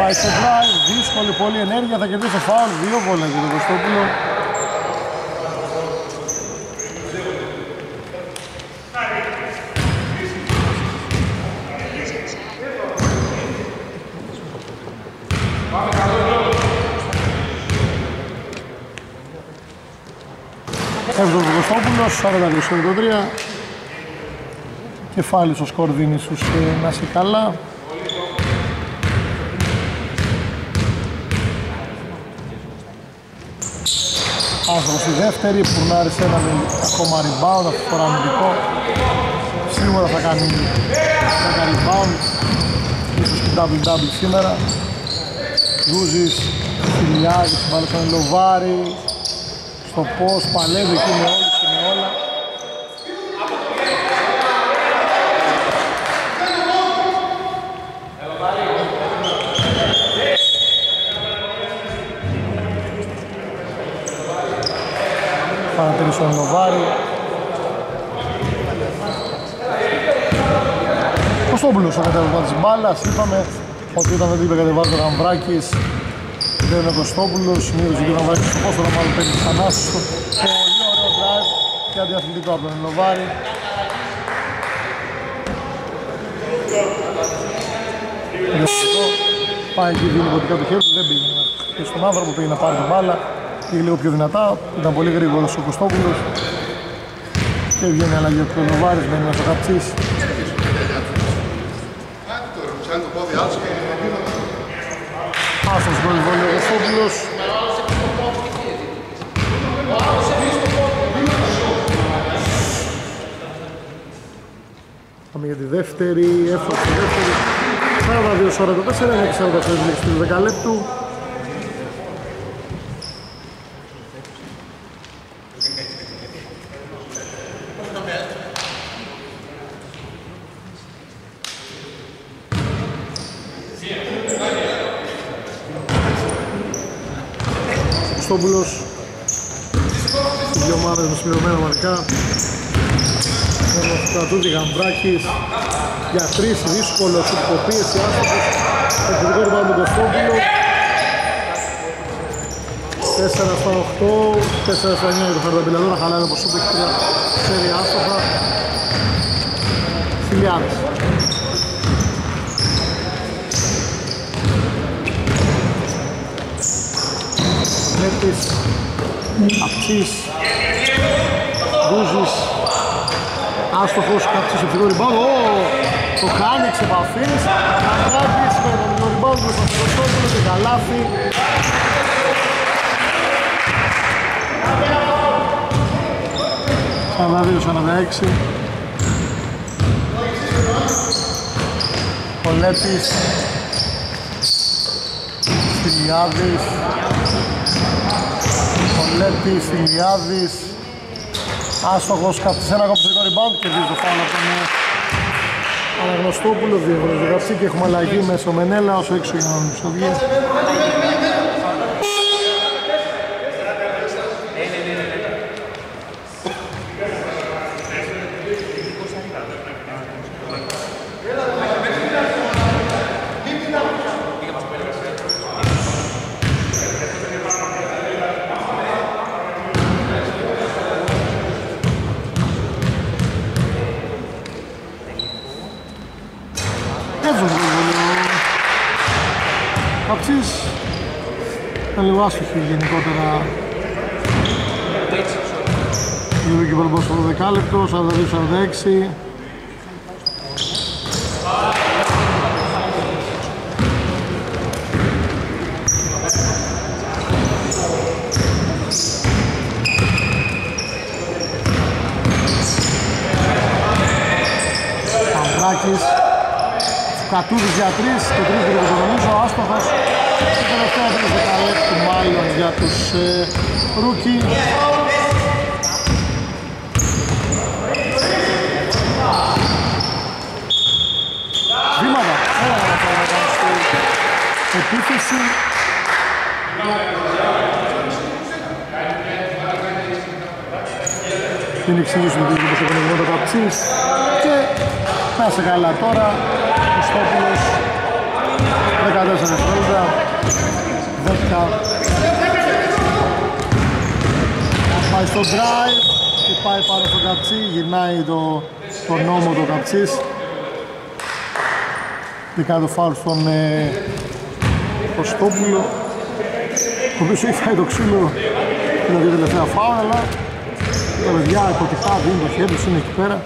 πάει στο drive, δύσκολη πολύ ενέργεια, θα κερδίσει το foul, δύο βόλες για τον Κωστόπουλο. Εύδος Κωνσταντόπουλος, σαράντα δύο σαράντα τρία. Κεφάλι στο σκορ δίνει στους Να Sai Kala. Άνθρωπος η δεύτερη, πουρνάρισε ένα ακόμα rebound, αυτή τη φορά αμυντικό. Σίγουρα θα κάνει ένα rebound, ίσως και double-double σήμερα. Δούζης, Φιλιάδης, βάλει τον Λοβάρη. Στο πώς παλεύει εκεί με όλους και με όλα. Παρατηρήσω τον Νοβάρη. Κωνσταντόπουλος ο κατεβάζοντας της μπάλας. Είπαμε ότι όταν δεν την κατεβάζει ο Γαμβράκης δεν είναι ο Κωνσταντόπουλος, συνήθως και ο Νοβάρης στο πόσο να μάλλον παίρνει ξανά στο πολύ ωραίο drive και αντιαθλητικό από τον Νοβάρη. Πάει εκεί δύο λεπτικά του χέρι του, δεν πήγε και στον άνθρωπο πήγε να πάρει την μπάλα, πήγε λίγο πιο δυνατά, ήταν πολύ γρήγορος ο Κωνσταντόπουλος και βγαίνει αλλαγή από τον Νοβάρης, βγαίνει να το καψίσει. Πάσος γκολ βολή ο Κωστόπουλος. Πάμε για τη δεύτερη, έφτασε τη δεύτερη. σαράντα δύο σαράντα τέσσερα, έχει σαράντα πέντε του δεκαλέπτου. Κωστόπουλος, δύο ομάδες με συμπληρωμένα μαρκά. Στρατούδη Γαμπράκης για τρεις δύσκολες υποπίες και άστοχες. Εκδικό του Παύλου Κωστόπουλου. τέσσερα στα οκτώ, τέσσερα στα εννιά για το Χαρδαπηλαδόρα. Χαλάει το ποσό του, έχει τρία σέρια άστοχα. Φιλιάδες. Μέτης, Αυξής, Βούζης. Άστοχος, κάψεις επιθυνό ριμπάου, το κάνει εξ επαφής, Αγράκης με το ριμπάου του Πασχολτόπουλου και καλάφι. σαράντα δύο σαράντα έξι. Κολέτης, Φιλιάδης, Κολέτης, Φιλιάδης. Άστοχος, κάψεις ένα κόψεις. Και δεις το φάουλ από τον Αναγνωστόπουλο, διευρωζογραφή και έχουμε αλλαγή μέσω Μενέλα, όσο έξω για να μην τους το βγει. Λίγο άσχοχη γενικότερα η Ρούκη Μπαλμπόα στο δεκάλεπτο, σαράντα δύο σαράντα έξι. Παμπράκης, Κατούδης για τρεις και τρεις γρήγορα ο άστοχος. Η τελευταία δεκαλέπτου μάλλον για τους Ρούκι. Βήματα, έλα να κάνουμε στην επίθεση. Την εξήγηση του Ρούκι που έκανε γνώτα Καψής. Και να σε καλά τώρα, ο Στόπουλος δεκατέσσερα σαράντα. Δέκα. Πάει στο drive και πάει πάνω στο καψί, γυρνάει το, το νόμο το καψίς και κάνει το φάουλ στον ε, Κωστόπουλο, ο οποίος έχει φάει το ξύλο και τα δύο τελευταία φάουλ, αλλά τα παιδιά υποτιχά δίνουν το χέρι τους, είναι εκεί πέρα.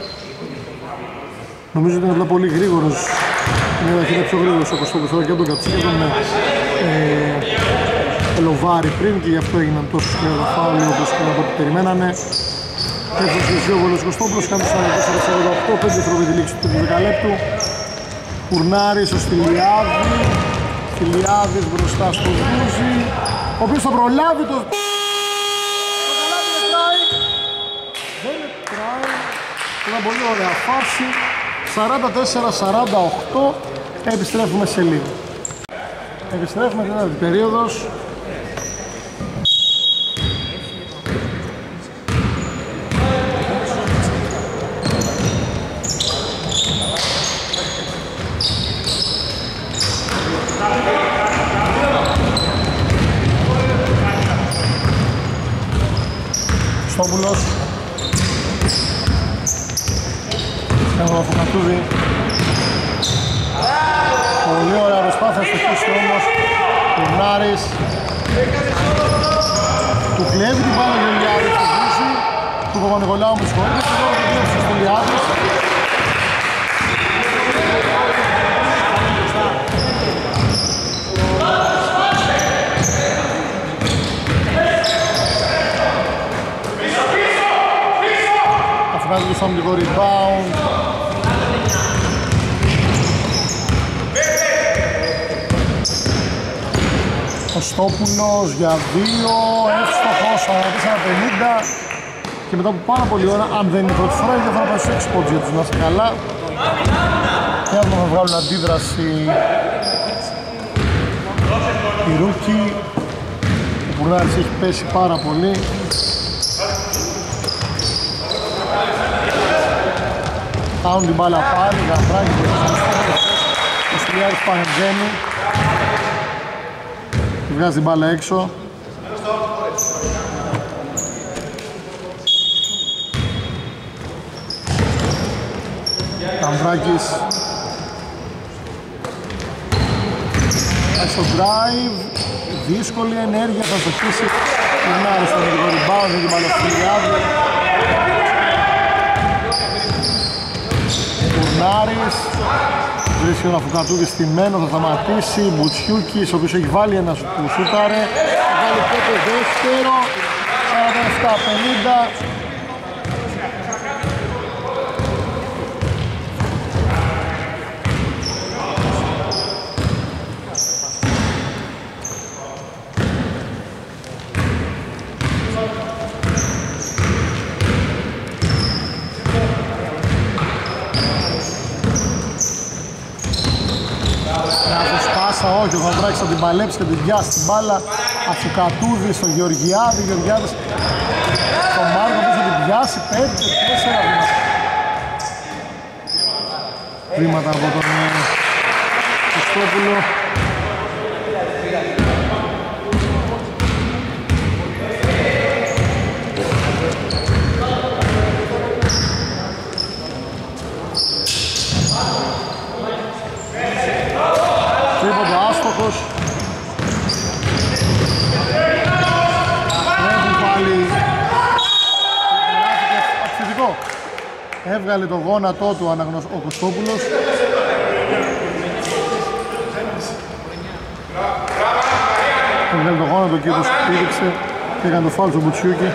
Νομίζω ότι είναι απλά πολύ γρήγορος, είναι ένα χέρι πιο γρήγορος ο Κωστόπουλος και από τον καψί και τον, Ε, Λοβάρι πριν και γι' αυτό έγιναν τόσο σκληρά φάουλοι όπως και από ό,τι περιμένανε. Έφτασε δύο γκολ ο Κωστόπουλος, κάνει το σαράντα τέσσερα σαράντα οκτώ, πέντε τρόποι τη λήξη του τρίτου δεκαλέπτου. Κουρνάρης ο Στυλιάδη, Στυλιάδης μπροστά στο Βούζι, ο οποίος θα προλάβει το... Το καλάβει δεν τράει, δεν τράει, ήταν πολύ ωραία φάση, σαράντα τέσσερα σαράντα οκτώ, επιστρέφουμε σε λίγο. Επιστρέφουμε την τέταρτη περίοδος. Στόπουλος. Στέλνω από Κατούδη. Πολύ ωραία προσπάθεια στο χείσιο όμως του Νάρης. Του κλέβει την πάνω Γελιάδη του Βούση, του Παπα-Νικολάου με σχολή και τώρα του κλέβει στους Γελιάδης. του Σόμι λίγο rebound. Ο Στόπουλος για δύο, εύστοχος, σαράντα τέσσερα πενήντα. Και μετά από πάρα πολλή ώρα, αν δεν είναι η πρώτη φορά, θα πάει σε έξι πόντς για τους Να Είσαι Καλά. Και αν θα βγάλουν αντίδραση η Rookie. Ο Μπουλάρης έχει πέσει πάρα πολύ. Τάουν την μπάλα πάλι, γαμπράκι, ο Στυλιάρης Πανεγγένου. Βγάζει την μπάλα έξω. Καμβράκης. Έξω drive, δύσκολη ενέργεια, θα στοχίσει. Φινάρι στον λίγο rebound, την μπάλα στον Στυλιάδη. Κουρνάρης, βρίσκει τον Αφουκατούδη στημένο, θα σταματήσει. Μπουτσιούκης, ο οποίος έχει βάλει ένα σου που σούταρε. Θα βάλει πότε δεύτερο, σαράντα επτά πενήντα. Όχι, ο Γαμπράκης θα την παλέψει και την πιάσει την μπάλα. Αφουκατούδη στο Γεωργιάδη, Γεωργιάδης στον Μάρκο που θα την πιάσει, πέντε, τέσσερα βήματα. Βήματα από τον Χριστόπουλο. Έβγαλε το γόνατό του αναγνωσ... ο Κωστόπουλος. Έβγαλε το γόνατο και το σπίριξε και έκανε το φάουλ στο Μπουτσιούκι.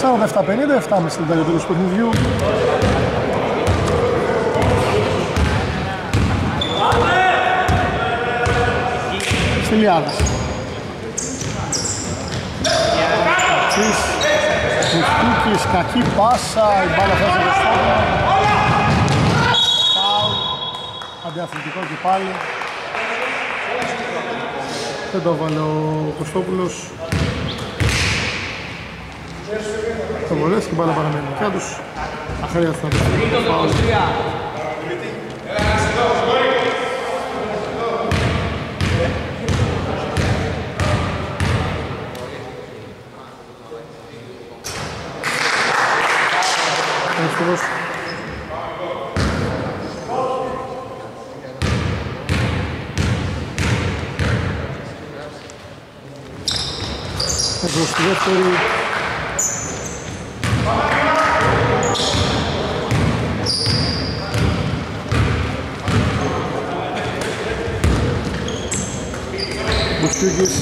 σαράντα επτά πενήντα, επτά και μισό λεπτά για το τέλος του παιχνιδιού. Στυλιάδης. Κουστούκης, κακή πάσα, η μπάλα φέρνει στο στάδιο. Φάουλ, αντιαθλητικό και πάλι. Δεν το έβαλε ο Κωστόπουλος. Το βολές και η μπάλα παραμένει δικιά τους. Αχρίαστο να το φάουλ. Εδώ στη δεύτερη. Μπουτσιούκης.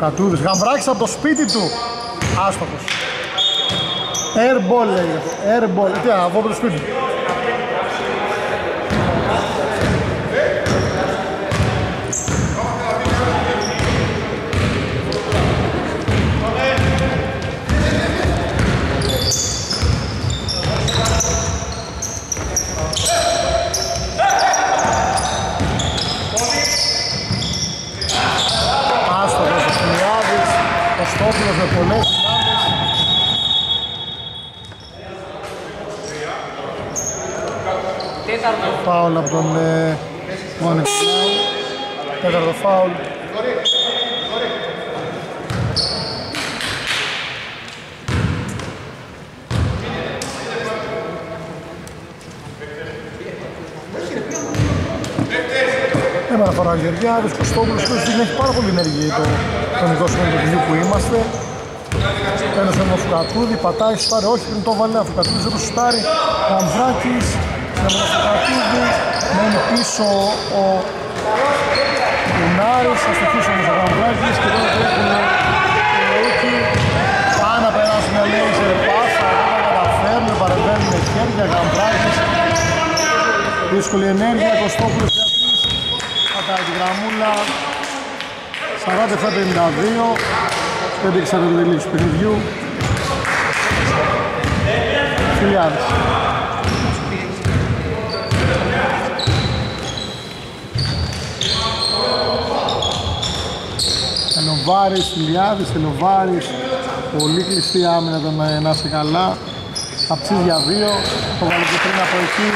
Κατούδης, Γαμπράκης από το σπίτι του, άστοχος. Airball λέγεται, airball, τι αγώ από το σπίτι του. Φάουλ από τον Μόνικ Φλάου, τέταρτο φάουλ. Σήμερα αφορά ο Γεωργιάδης, Κωστόπουλος, ο οποίος έχει πάρα πολύ ενεργή το χρονικό σημείο του που είμαστε. Ένας είναι ο Φουκατούδη, πατάει, σουτάρει, όχι πριν το βάλε, ο Φουκατούδης δεν το σουτάρει. Καμβράκης, ο Φουκατούδη, μένει πίσω ο Κουνάρης, αστοχής όμως ο Καμβράκης και τώρα το έχουν εκεί. Πάνα περάσει μια λέιζερ πάσα, δεν καταφέρνουν, παρεμβαίνουν χέρια, Καμβράκης. Δύσκολη ενέργεια, Κωστόπουλος διατρής, πατάει τη γραμμούλα, σαράντα εφτά πενήντα δύο. Δεν δείξατε το τελείως του παιχνιδιού. Φιλιάδες. Τελοβάρης, Φιλιάδες, Τελοβάρης. Πολύ κλειστή άμυνα τον Να Είσαι Καλά. Αψίδια για δύο. Το βάλε και πριν από εκεί.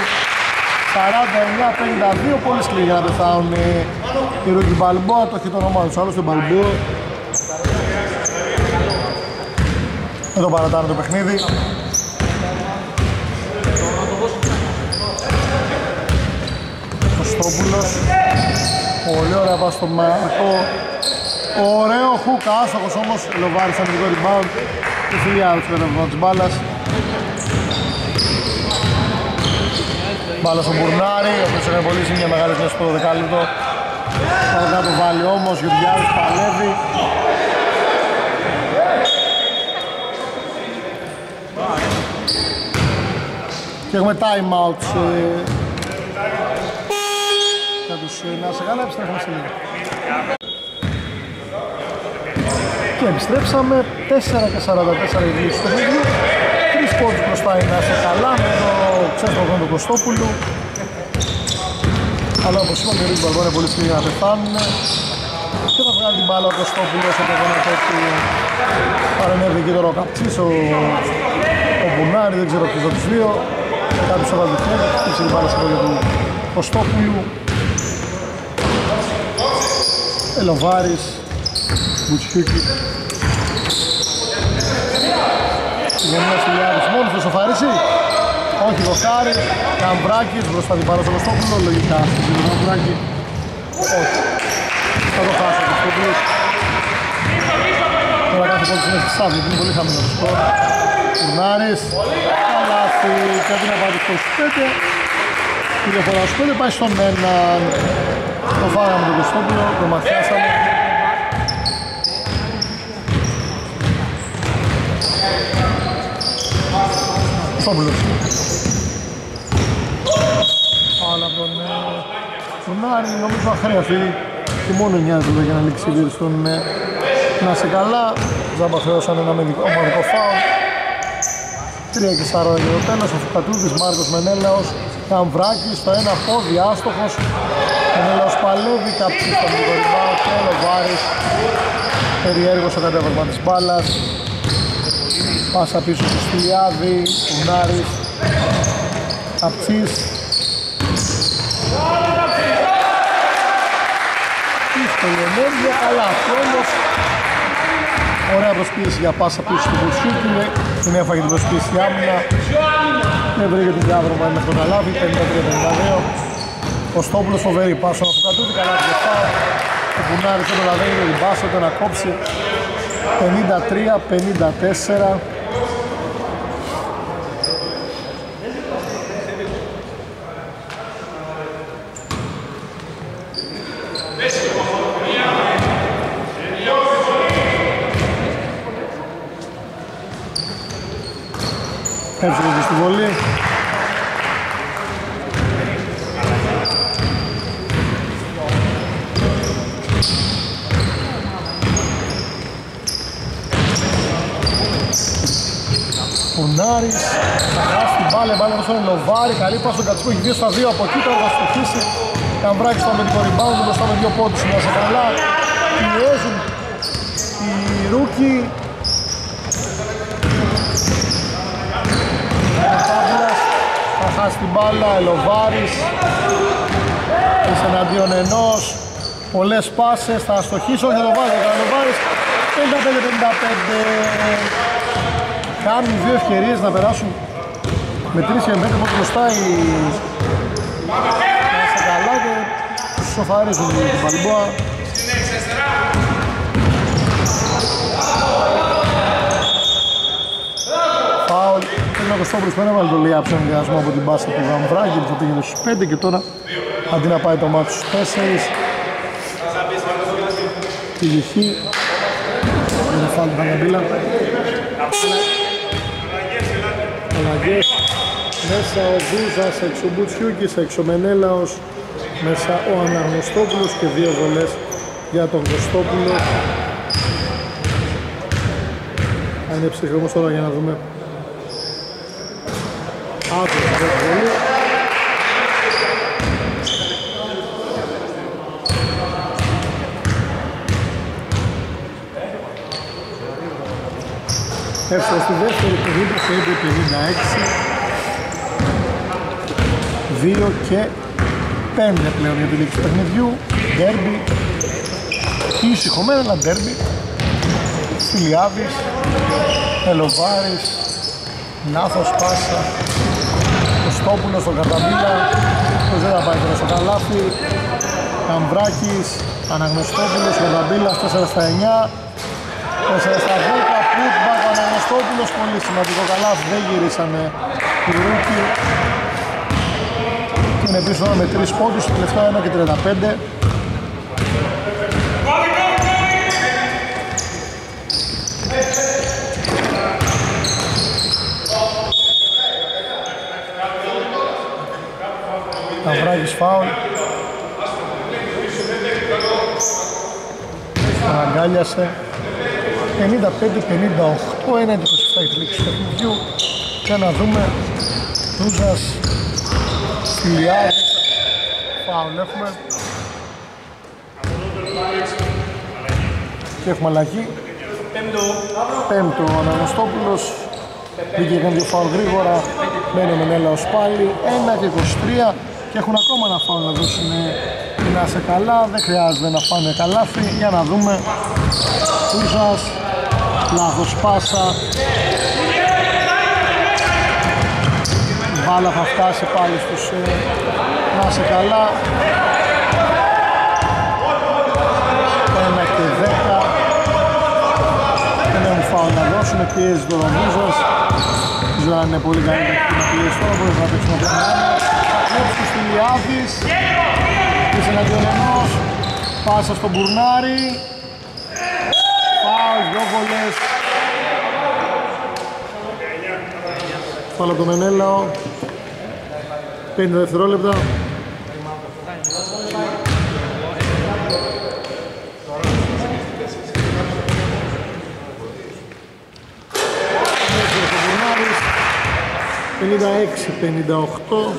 σαράντα εννιά πενήντα δύο. Πολύ σκληρή για να πεθάνουν οι Ρούκι Μπαλμπόα. Το έχει το όνομα τους άλλους, τον Μπαλμπόα. Δεν τον παρατάνε το παιχνίδι. Κωστόπουλος. Πολύ ωραία πας στο Μάρκο. Ωραίο χουκ, άστοχος όμως. Λοβάρης αμυντικό rebound. Η Φιλιάδες πέρα από τις μπάλας. Μπάλας ο Μπουρνάρη, ο οποίος έκανε πολύ σύμια μεγάλη θέση στο δεκάλεπτο. Θα το βάλει όμως, Γεωργιάδης παλεύει. Και έχουμε time out για τους Να Είσαι Καλά, επιστρέφουμε σε λίγο. Και επιστρέψαμε, τέσσερα και σαράντα τέσσερα η διοίκηση του παιχνιδιού. Τρεις πόντους μπροστά η Να Είσαι Καλά με το ξέσπασμα του Κωστόπουλου. Αλλά όπως είπαμε και ο Ρούκι Μπαλμπόα είναι πολύ σκληροί να πεθάνουν. Και θα βγάλει την μπάλα ο Κωστόπουλος από τον ότι παρενέβη και τώρα ο Καπτσής, ο, ο Μπουνάρη, δεν ξέρω ποιος από τους δύο. Κάποιος θα βάλει χέρι, χτύψε την μπάλα στο χέρι του Κωστόπουλου. Ελοβάρης, Μπουτσιούκη. Γεννίας Φιλιάδης μόνος, θα σοφαρίσει. Όχι, Βοκάρη, Καμπράκης, μπροστά την μπάλα στο Κωστόπουλο, λογικά. Καμπράκη, όχι. Θα το χάσει ο Κωστόπουλος. Τώρα κάθε πόλης είναι στη Στάδη, είναι πολύ χαμηλό το σκορ. Κουρνάρης, καλάθι, κάτι να πάρει στο σπέτε. Η διαφορά σπέτε πάει στον έναν. Το φάγαμε τον Κωστόπουλο, το μαθιάσαμε. Κωστόπουλος. Αλλά από τον Κουρνάρη νομίζω αχρέαφη. Και μόνο νοιάζεται για να λήξει η δίρυση των Να Είσαι Καλά. Ζάμπα χρεώσαν ένα ομαδικό φάουλ. Τρία και σαράντα και το τέλος, ο Φουκατούδης, Μάρκος Μενέλαος, Καμβράκης, το ένα πόδι, άστοχος. Μενέλαος παλεύει, Καψής τον Μιγορυμπά, και ο Βάρης. Περιέργος ο κατέβασμα της μπάλας. Πάσα πίσω στους Φιλιάδη, Κουνάρης, Καψής. Δύσκολη ενέργεια, αλλά τέλος. Ωραία προσπίεση για πάσα πίσω του Μπουτσιούκη. Την έφαγε την προσπίεση άμυνα. Δεν βρήκε την διάδρομα μέχρι το καλάβι. πενήντα τρία πενήντα δύο. Κωστόπουλος φοβερή πάσα να Φουκατούδη. Καλά τη γεφτά. Το Κουνάρι και το λαδένει με την πάσα του να κόψει. πενήντα τρία πενήντα τέσσερα. Έψηκε και στη βολή. Φουνάρης, αγράσει την μπάλα, μπάλα προς τον Λοβάρη, καλή πάση στον Κατσικό, έχει δύο στα δύο από εκεί, τώρα θα στοχίσει. Καμβράκης στο αμυντικό rebound, μπροστά με δύο πόντους, Να Είσαι Καλά, πιέζουν οι Ρούκι. Θα χάσει την μπάλα, Ελοβάρης. Είσαι εναντίον ενός. Πολλές πάσες, θα αστοχίσει, όχι Ελοβάρης, θα Ελοβάρης. πενήντα πέντε πενήντα πέντε. Κάνουν δύο ευκαιρίες να περάσουν με τρεις και πέντε από μπροστά οι Να Είσαι Καλά και τους σοφαρίζουν τον Balboa. Φάουλ, ένα Κωστόπουλος πέρα βάλει το Λία ψεμδιασμό από την μπάσκετ του Γαμβράκη που θα πήγαινε στους πέντε και τώρα αντί να πάει το μάτι στους τέσσερα τη γυχή δεν φάουλ την Αγαμπίλα. Αλλαγές μέσα ο Ζούζας, έξω ο Μπουτσιούκης, έξω Μενέλαος, μέσα ο Αναγνωστόπουλος και δύο βολές για τον Κωστόπουλο. Αν είναι ψυχρωμός τώρα για να δούμε. Άδω το βολή. Έφτασε στη δεύτερη πενήντα πέντε πενήντα έξι. δύο και πέντε πλέον για τη λήξη του παιχνιδιού. Ντέρμπι, ήσυχο μέρα, αλλά ντέρμπι. Φιλιάδης, Ελοβάρης, Νάθος Πάσα, Κωστόπουλος, τον Καταμπίλα, το δεν θα πάει τώρα στο καλάθι. Καμβράκης, Αναγνωστόπουλος, Καταμπίλας, τέσσερα στα εννιά, τέσσερα στα δέκα, Πουτμπακ, Αναγνωστόπουλος, πολύ σημαντικό καλάθι, δεν γυρίσανε οι Ρούκοι. Είναι πίσω με τρεις πόντους, τελευταία ένα και τριάντα πέντε. Καβράγης φάουλ. Αγκάλιασε. πενήντα πέντε πενήντα οκτώ, ένα είκοσι επτά η τελική του παιχνιδιού. Και να δούμε Ρούζας. Φιλιάδης, φάουλ έχουμε και έχουμε αλλαγή. Πέμπτο ο Αναγνωστόπουλος, βγήκε έκανε δύο φάουλ γρήγορα, μένει ο Μενέλαος πάλι, ένα και είκοσι τρία και έχουν ακόμα ένα φάουλ να δώσουν οι Να Sai Kala, δεν χρειάζεται να φάνε καλάθι, για να δούμε. Κούζας, λάθος πάσα. Άλλα θα φτάσει πάλι στους ε, Να Sai Kala. ένα και δέκα. Δεν έχουν φάουλ να δώσουν, πιέζει το Ρομίζος. Ξέρω αν είναι πολύ καλή τακτική να πιέζει τώρα, μπορείς να παίξουμε από έναν άλλο. Κλέψου στη Λιάδης. Είσαι εναντίον ενός. Πάσα στον Μπουρνάρι. Φάουλ, δυο βολές. Φάουλ από τον Μενέλαο. πέντε δευτερόλεπτα. πενήντα έξι πενήντα οκτώ.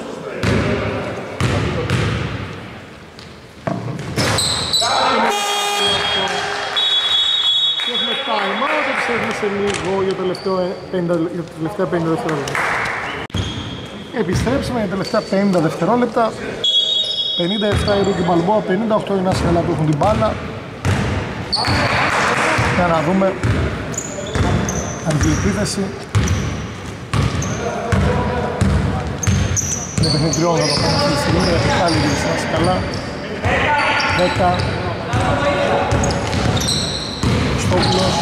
Και έχουμε time out, επιστρέφουμε σε λίγο για τα τελευταία πενήντα δευτερόλεπτα. Επιστρέψαμε για τα τελευταία πενήντα δευτερόλεπτα. πενήντα επτά η Rookie Balboa, πενήντα οκτώ η Να Sai Kala που έχουν την μπάλα. Για να δούμε αν βγει η επίθεση. Είναι παιχνιδριό να το κάνουμε αυτή τη στιγμή, γιατί πάλι γυρίσει Να Sai Kala. δέκα. Στόπουλος.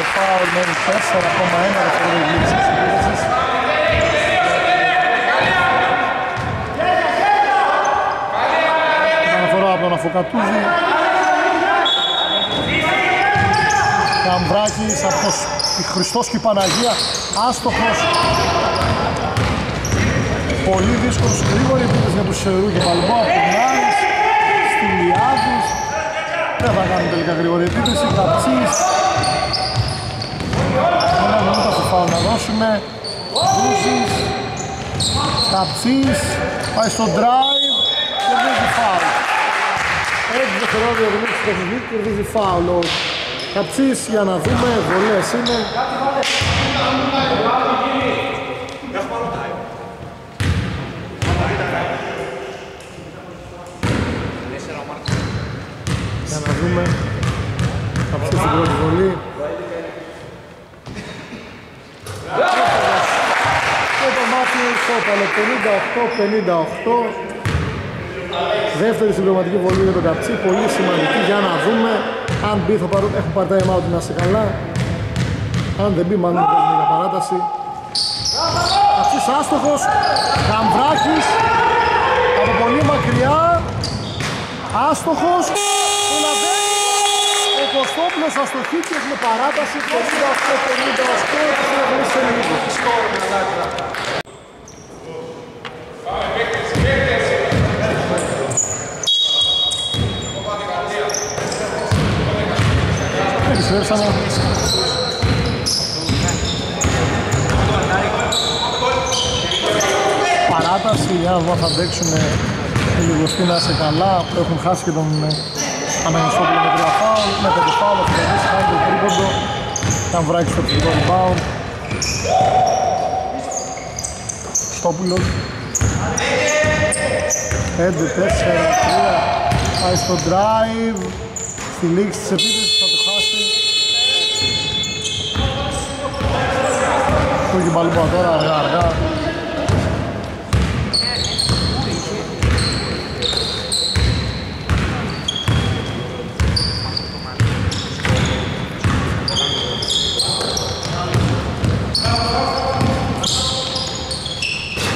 Το φάουλ μένει τέσσερα κόμμα ένα δευτερόλεπτα της επίθεσης. Αναφορά από τον Αφοκατούζη. Καμβράκης από τον Χριστός και η Παναγία. Άστοχος. Πολύ δύσκολος, γρήγορη επίθεση για τους Rookie Balboa. Από τον Άρης, στη Λιάδης. Δεν θα κάνουν τελικά γρήγορη επίθεση. Καψής. Ένα μηνύτα στο φάουλ να δώσουμε. Βούζης, Καψής, πάει στο drive και κερδίζει φάουλ. Έτσι δευτερόλεπτα του μήνου του παιχνιδιού κερδίζει φάουλ. Καψής για να δούμε, βολές είναι. Για να δούμε, Καψής την πρώτη βολή. Και το μάτι πενήντα οκτώ πενήντα οκτώ. Δεύτερη συμπληρωματική βολή για τον Καπτσί, πολύ σημαντική για να δούμε αν μπει θα πάρουν, έχουν πάρει time out να σε καλά. Αν δεν μπει μάλλον θα για παράταση. Αυτός άστοχος, Γαμβράκης, από πολύ μακριά, άστοχος, το λαβαίνει, ο Κωστόπουλος αστοχή και έχουμε παράταση, πενήντα οκτώ πενήντα οκτώ, θα έχουμε σε λίγο. Επιστρέψαμε. Παράταση, για να δω αν θα αντέξουν οι λιγοστοί να είσαι καλά, που έχουν χάσει και τον Αναγνωστόπουλο με τρία φάουλ, με πέντε φάουλ, θα κερδίσει χάρη το τρίποντο, θα βράξει το ψυχικό rebound. Στόπουλος. πέντε τέσσερα τρία, πάει στο drive, στη λήξη της επίθεσης. Rookie Balboa τώρα αργά αργά.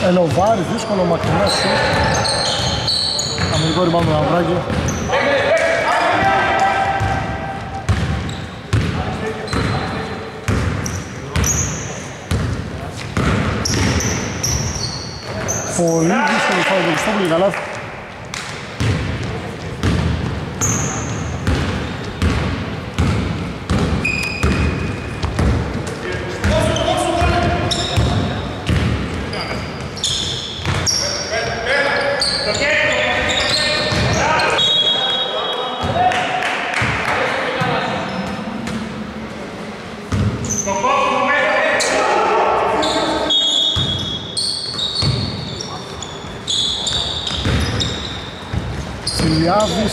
Ελοβάρης, δύσκολο μακρινό σου. Αμυντικό ριμπάουντ με Γαμβράκη. Πολύ δύσκολη φάουλ του Κωστόπουλου, καλά.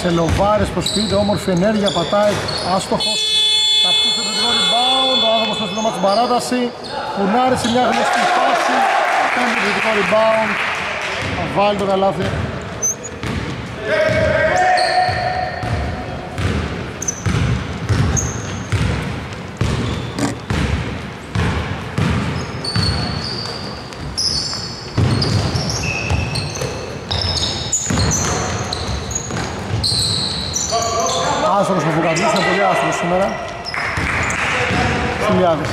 Ελοβάρης προς πείτε, όμορφη ενέργεια, πατάει, άστοχος. Καπτής το πιτρικό rebound, ο άνθρωπος στο στυλώμα της παράταση. Κουνάρισε μια γνωστή φάση, κάνει το πιτρικό rebound. Θα βάλει το καλάθι. Άστρος ο Φουκαντής, είναι πολύ άστρος σήμερα. Χιλιάδες.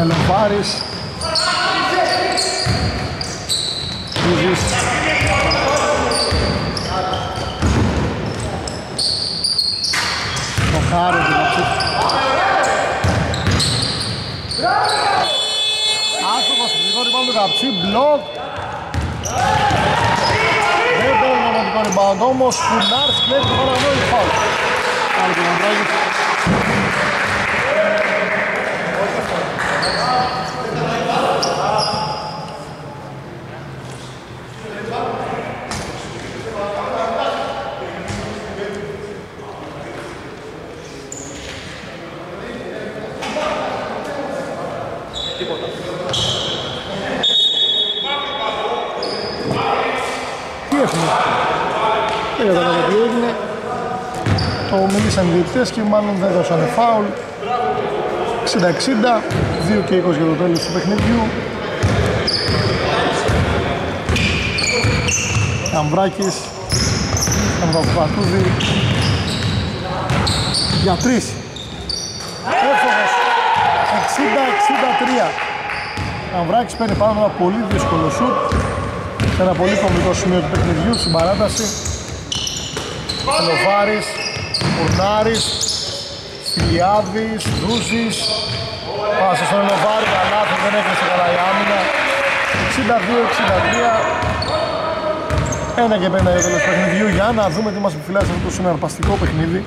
Ελοφάρης. Μπλοκ. Δεν παίρνει να μην κάνει μπαουντ, όμως Φουνάρς κλέβει το παραγνώριο φάουλ. Άλλη το Γαμβράκη. Μίλησαν οι διαιτητές και μάλλον δεν δώσανε φάουλ. εξήντα εξήντα, δύο και είκοσι για το τέλος του παιχνιδιού. Γαμβράκης, Γαμβρακοπατούδη, για τρεις. Έφτωχος, εξήντα εξήντα τρία. Γαμβράκης παίρνει πάνω ένα πολύ δύσκολο σουτ. Σε ένα πολύ κομβικό σημείο του παιχνιδιού, στην παράταση. Λοβάρης. Κουρνάρης, Φιλιάδης, Ρούζης, πάσα στον Ελοβάρη, καλά, δεν έκλεισε καλά η άμυνα. εξήντα δύο εξήντα τρία, ένα και πέντε για τέλος παιχνιδιού, για να δούμε τι μας επιφυλάζει αυτό το συναρπαστικό παιχνίδι.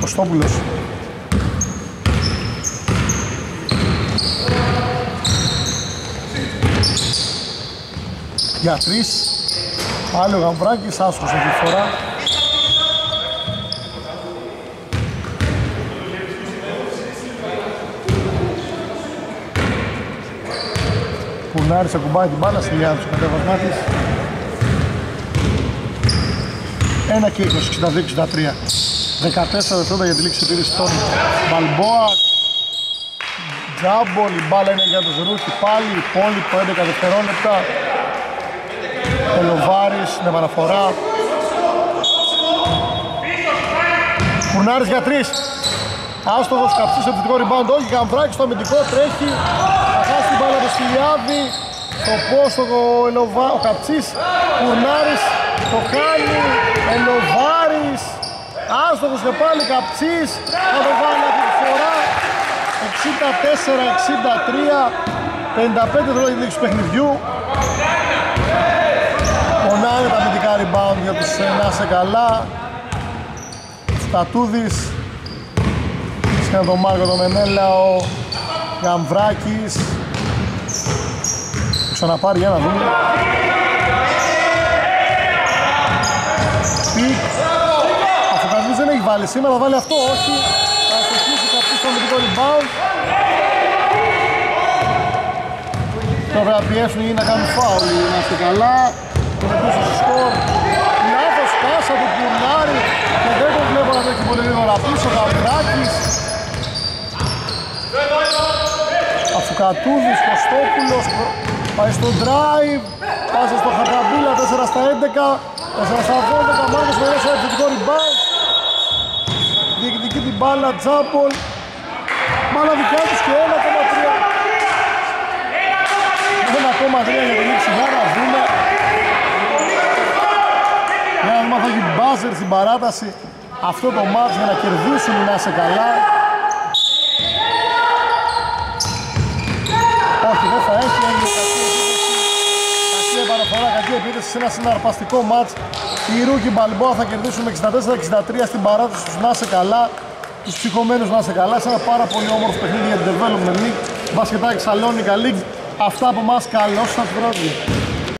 Κωστόπουλος, για τρεις. Πάλι ο Γαμβράκης, άσχος αυτή τη φορά. Κουνάρισε, κουμπάει την μπάλα στη Λιάννη του κατέβασμά της. Ένα και είκοσι, εξήντα δύο εξήντα τρία. δεκατέσσερα δευτερόλεπτα για τη λήξη επιτήρησης των Balboa. Τζάμπολ, η μπάλα είναι για τους Ρούκι πάλι, υπόλοιπο έντεκα δευτερόλεπτα. Ο Λοβάρης, την επαναφορά. Κουρνάρης για τρεις. Άστοχος, καψής στο επιθετικό rebound, όχι, Γαμβράκης στο αμυντικό, τρέχει. Θα χάσει την μπάλα του Βασιλιάδη. Το πόστο ο, Ελοβα... ο Καψής, Κουρνάρης το κάνει, Ελοβάρης. Άστοχος και πάλι, Καψής, θα το βάλει αυτή τη φορά. εξήντα τέσσερα εξήντα τρία, πενήντα πέντε δρόμοι δείξεις του παιχνιδιού. Πονάνε τα αμυντικά rebound για τους Να Σε Καλά. Στατούδης, σχεδόν τον Μάρκο τον Μενέλα, ο Γαμβράκης. Ξαναπάρει για να δούμε. Πικ, αφού καθώς δεν έχει βάλει σήμερα, θα βάλει αυτό, όχι. Τώρα θα πιέσουν ή να κάνουν φάουλ, να είστε καλά. Και θα πούσουν στο σκορ. Λάθος πάσα του Κουρνάρη και δεν τον βλέπω να τρέχει πολύ γρήγορα πίσω. Γαμβράκης, Αφουκατούδης, Κωστόπουλος, πάει στο drive, πάσα στο Χακαμπίλα, τέσσερα στα έντεκα, τέσσερα στα δώδεκα, Μάρκος Μερές ένα επιθετικό rebound. Διεκδικεί την μπάλα, Τζάμπολ. Μάλλα δικιά τους και ένα κόμμα τρία για τον Λίξη Γάρα, δούμε. Για να δούμε, θα έχει μπάζερ στην παράταση αυτό το μάτς για να κερδίσουν οι Να Σε Καλά. Όχι, δεν θα έχει, έγινε κακή επαναφορά, κακή επίθεση σε ένα συναρπαστικό μάτς. Οι Rookie Balboa θα κερδίσουν με εξήντα τέσσερα εξήντα τρία στην παράταση τους Να Σε Καλά. Τους ψυχωμένους Να Σε Καλά, σε ένα πάρα πολύ όμορφο παιχνίδι για την Development League, Μπασκετάκι Σαλόνικα League. Αυτά από εμάς, καλώς σας βράδυ.